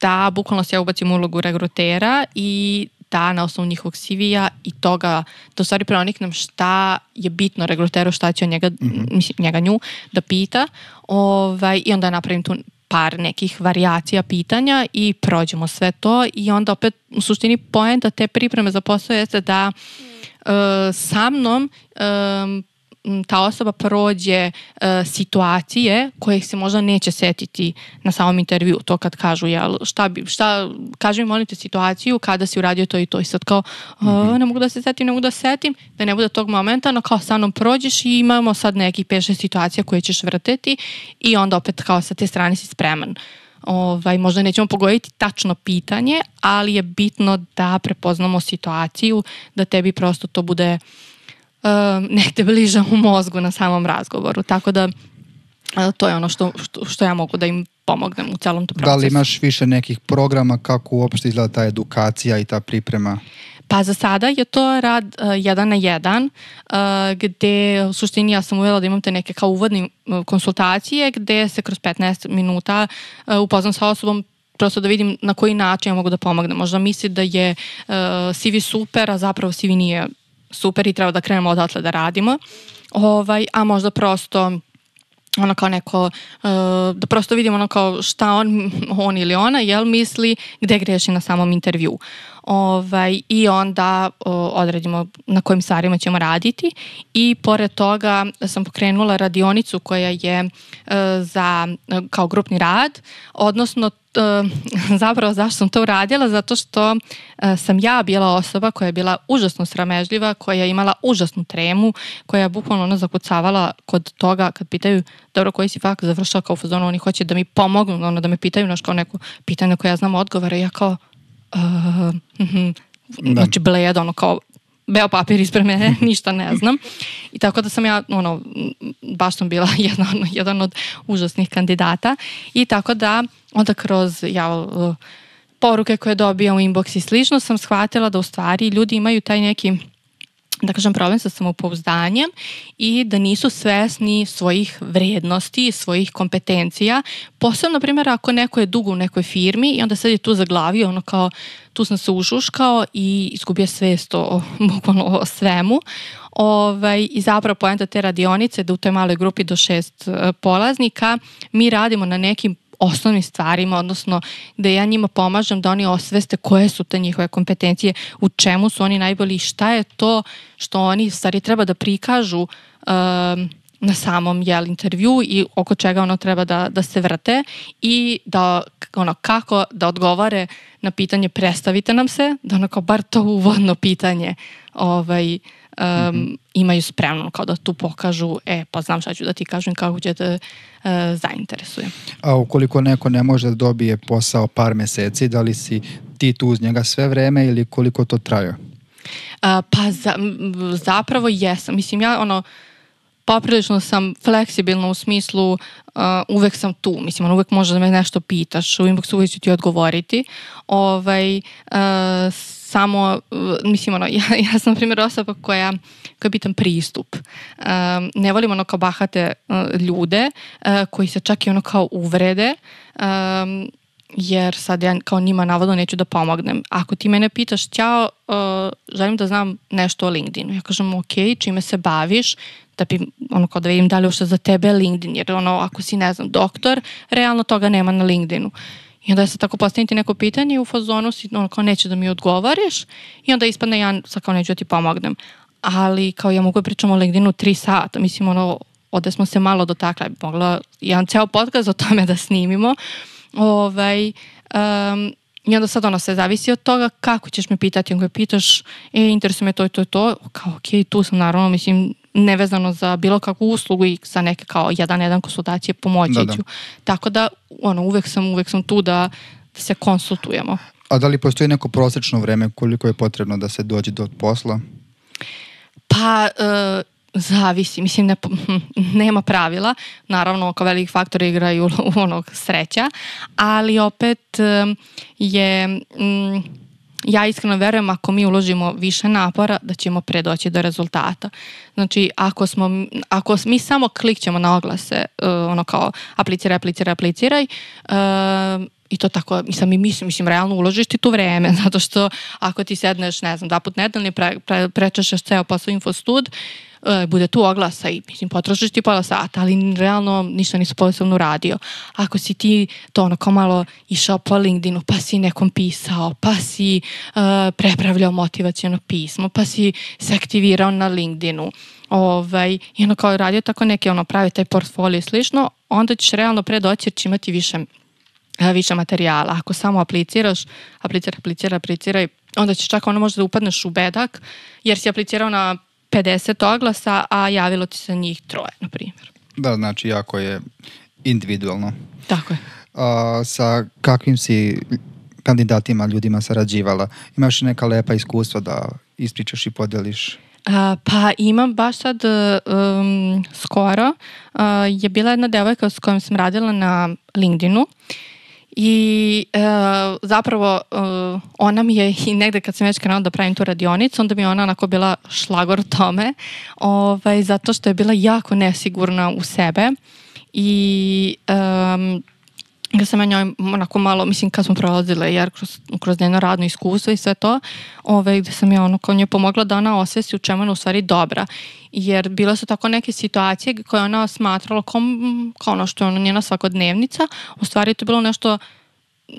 da bukvalno se ja ubacim u ulogu regrutera i da na osnovu njihovog si vija i toga da u stvari proniknem šta je bitno regruteru, šta će njega, mm-hmm. njega nju da pita, ovaj, i onda napravim tu par nekih varijacija pitanja i prođemo sve to, i onda opet u suštini poenta te pripreme za posao jeste da e, sa mnom e, ta osoba prođe e, situacije koje se možda neće setiti na samom intervju, to kad kažu jel, šta, šta, kaži mi molim te situaciju kada si uradio to i to, i sad kao o, ne mogu da se setim, ne mogu da setim, da ne bude tog momenta, no kao sa mnom prođeš i imamo sad neki pet šest situacija koje ćeš vrteti i onda opet kao sa te strane si spreman. Ovaj, možda nećemo pogoditi tačno pitanje, ali je bitno da prepoznamo situaciju, da tebi prosto to bude negde bliža u mozgu na samom razgovoru, tako da to je ono što, što, što ja mogu da im pomognem u celom tu procesu. Da li imaš više nekih programa, kako uopšte izgleda ta edukacija i ta priprema? Pa za sada je to rad uh, jedan na jedan, uh, gde u suštini ja sam uvela da imam te neke kao uvodne uh, konsultacije, gde se kroz petnaest minuta uh, upoznam sa osobom, prosto da vidim na koji način ja mogu da pomognem. Možda misli da je uh, si vi super, a zapravo si vi nije super i treba da krenemo odatle da radimo. Ovaj, a možda prosto ono kao neko, da prosto vidimo ono kao šta on, on ili ona, jel, misli, gde greši na samom intervju. Ovaj, i onda odredimo na kojim stvarima ćemo raditi, i pored toga sam pokrenula radionicu koja je za kao grupni rad, odnosno zapravo zašto sam to uradila, zato što sam ja bila osoba koja je bila užasno sramežljiva, koja je imala užasnu tremu, koja je bukvalno ona zakucavala kod toga kad pitaju dobro koji si fakt završao, kao fazonu oni hoće da mi pomognu, ono da me pitaju naš kao neko pitanje koje ja znam odgovore, ja kao Uh, mm-hmm. znači bled, ono kao beo papir ispred mene, ništa ne znam, i tako da sam ja ono, baš sam bila jedan, jedan od užasnih kandidata, i tako da onda kroz ja, uh, poruke koje dobijam u inbox i slično sam shvatila da u stvari ljudi imaju taj neki, da kažem, problem sa samopouzdanjem i da nisu svesni svojih vrednosti, svojih kompetencija. Posebno, na primjer, ako neko je dugo u nekoj firmi i onda sad je tu zaglavio, ono kao tu sam se ušuškao i izgubio svest o, bukvalno o svemu. Ovaj, i zapravo poenta te radionice da u toj maloj grupi do šest polaznika mi radimo na nekim osnovnim stvarima, odnosno da ja njima pomažem da oni osveste koje su te njihove kompetencije, u čemu su oni najbolji i šta je to što oni stvari treba da prikažu um, na samom jel, intervju i oko čega ono treba da, da se vrte, i da ono, kako da odgovore na pitanje predstavite nam se, da onako bar to uvodno pitanje ovaj, um, mm-hmm. imaju spremno, kao da tu pokažu e pa znam šta ću da ti kažem, kako će da uh, zainteresujem. A ukoliko neko ne može da dobije posao par meseci, da li si ti tu uz njega sve vreme ili koliko to traje? A, pa za, zapravo jesam. Mislim ja ono poprilično sam fleksibilna u smislu uh, uvek sam tu, mislim, ono, uvek možeš da me nešto pitaš, u inboxu uvek ću ti odgovoriti. Ovaj, uh, samo, uh, mislim, ono, ja, ja sam, na primjer, osoba koja, koja bitan pristup. Uh, ne volim ono kao bahate uh, ljude uh, koji se čak i ono kao uvrede, um, jer sad ja kao njima navodno neću da pomognem. Ako ti mene pitaš, ćao, uh, želim da znam nešto o LinkedInu. Ja kažem, ok, čime se baviš, da bi, ono kao da vidim da li uopšte za tebe LinkedIn, jer ono, ako si, ne znam, doktor, realno toga nema na LinkedInu. I onda se tako postaviti neko pitanje i u fazonu si, ono kao neće da mi odgovoriš, i onda ispadne ja, sad kao neću da ti pomognem. Ali kao ja mogu pričam o LinkedInu tri sata, mislim ono, ovde smo se malo dotakle, bi mogla jedan ceo podcast o tome da snimimo. Ovaj, um, I onda sad ono se zavisi od toga kako ćeš me pitati. Ako je pitaš, e, interesuje me to i to i to, kao okej, okay, tu sam naravno, mislim, nevezano za bilo kakvu uslugu i za neke kao jedan jedan konsultacije pomoći da, da. ću. Tako da, ono, uvek sam, uvek sam tu da, da se konsultujemo. A da li postoji neko prosječno vreme koliko je potrebno da se dođe do posla? Pa, e, zavisi. Mislim, ne, nema pravila. Naravno, oko velikih faktora igraju onog sreća, ali opet je... M, ja iskreno verujem ako mi uložimo više napora da ćemo pre doći do rezultata. Znači, ako, smo, ako mi samo klikćemo na oglase, uh, ono kao apliciraj, apliciraj, apliciraj, uh, i to tako, mislim, mi mislim, mislim, realno uložiš ti tu vreme, zato što ako ti sedneš, ne znam, dva put nedeljni, pre, pre, prečešeš ceo posao infostud, bude tu oglasa i mislim, potrošiš ti pola sata, ali realno ništa nisu posebno uradio. Ako si ti to onako malo išao po LinkedInu, pa si nekom pisao, pa si uh, prepravljao motivaciono pismo, pa si se aktivirao na LinkedInu, ovaj, i ono kao radio tako neke, ono, pravi taj portfolio i slično, onda ćeš realno pre doći jer će imati više, uh, više materijala. Ako samo apliciraš, apliciraj, apliciraj, apliciraj, onda ćeš čak ono možda da upadneš u bedak, jer si aplicirao na pedeset oglasa, a javilo ti se njih troje, na primjer. Da, znači, jako je individualno. Tako je. A, sa kakvim si kandidatima, ljudima sarađivala? Imaš neka lepa iskustva da ispričaš i podeliš? A, pa imam baš sad um, skoro. A, je bila jedna devojka s kojom sam radila na LinkedInu i e, zapravo e, ona mi je i negde kad sam već krenula da pravim tu radionicu, onda mi je ona onako bila šlagor tome, ovaj, zato što je bila jako nesigurna u sebe i e, kad sam ja njoj onako malo, mislim kad smo prolazile jer kroz, kroz njeno radno iskustvo i sve to, ovaj, gde sam ja ono kao njoj pomogla da ona osvesti u čemu ona u stvari dobra. Jer bila su tako neke situacije koje ona smatrala kao, kao ono što je ono njena svakodnevnica, u stvari to je bilo nešto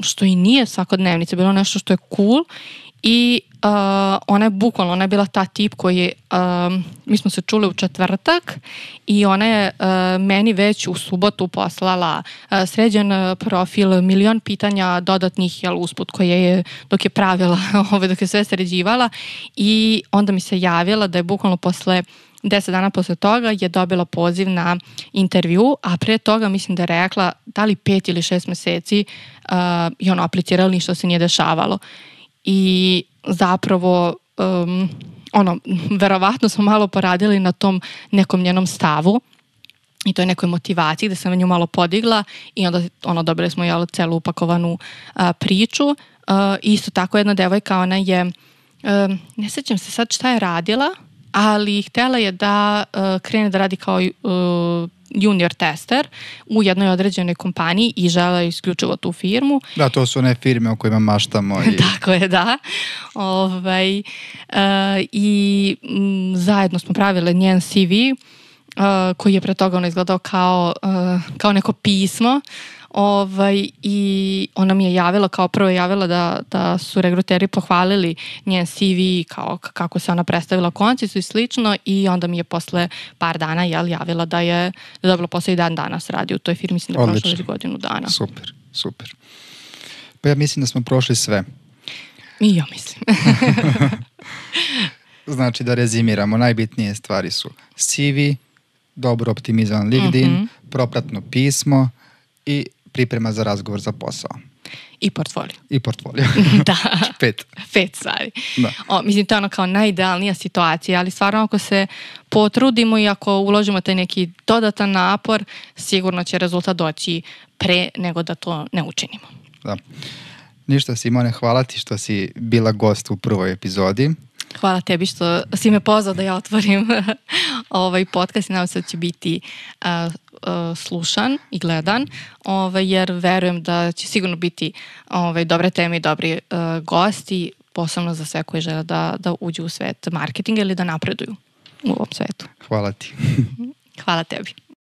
što i nije svakodnevnica, bilo nešto što je cool i uh, ona je bukvalno, ona je bila ta tip koji, uh, mi smo se čuli u četvrtak i ona je uh, meni već u subotu poslala uh, sređen profil, milion pitanja dodatnih, jel, usput koje je dok je pravila, ovaj, dok je sve sređivala i onda mi se javila da je bukvalno posle deset dana posle toga je dobila poziv na intervju, a pre toga mislim da je rekla da li pet ili šest meseci uh, i ono aplicirala, ništa se nije dešavalo. I zapravo um, ono, verovatno smo malo poradili na tom nekom njenom stavu i to je nekoj motivaciji gde sam nju malo podigla i onda ono, dobili smo jel, celu upakovanu uh, priču. Uh, isto tako jedna devojka, ona je, um, ne sećam se sad šta je radila, ali htela je da uh, krene da radi kao uh, junior tester u jednoj određenoj kompaniji i žele isključivo tu firmu. Da, to su one firme o kojima maštamo. I... Tako je, da. Ovaj, uh, I m, zajedno smo pravile njen C V uh, koji je pre toga ono izgledao kao, uh, kao neko pismo. Ovaj, i ona mi je javila, kao prvo je javila da, da su regruteri pohvalili njen C V, kao kako se ona predstavila u koncisu i slično i onda mi je posle par dana jel, javila da je da dobila posao i dan danas radi u toj firmi, mislim da je prošlo već godinu dana. Super, super. Pa ja mislim da smo prošli sve. I ja mislim. Znači da rezimiramo, najbitnije stvari su C V, dobro optimizovan LinkedIn, mm-hmm. propratno pismo i priprema za razgovor za posao. I portfolio. I portfolio. Da. Pet. Pet stvari. Da. O, mislim, to je ono kao najidealnija situacija, ali stvarno ako se potrudimo i ako uložimo taj neki dodatan napor, sigurno će rezultat doći pre nego da to ne učinimo. Da. Ništa, Simone, hvala ti što si bila gost u prvoj epizodi. Hvala tebi što si me pozvao da ja otvorim ovaj podcast i nadam se da će biti uh, uh, slušan i gledan, ovaj, jer verujem da će sigurno biti ovaj, dobre teme i dobri uh, gosti, posebno za sve koji žele da, da uđu u svet marketinga ili da napreduju u ovom svetu. Hvala ti. Hvala tebi.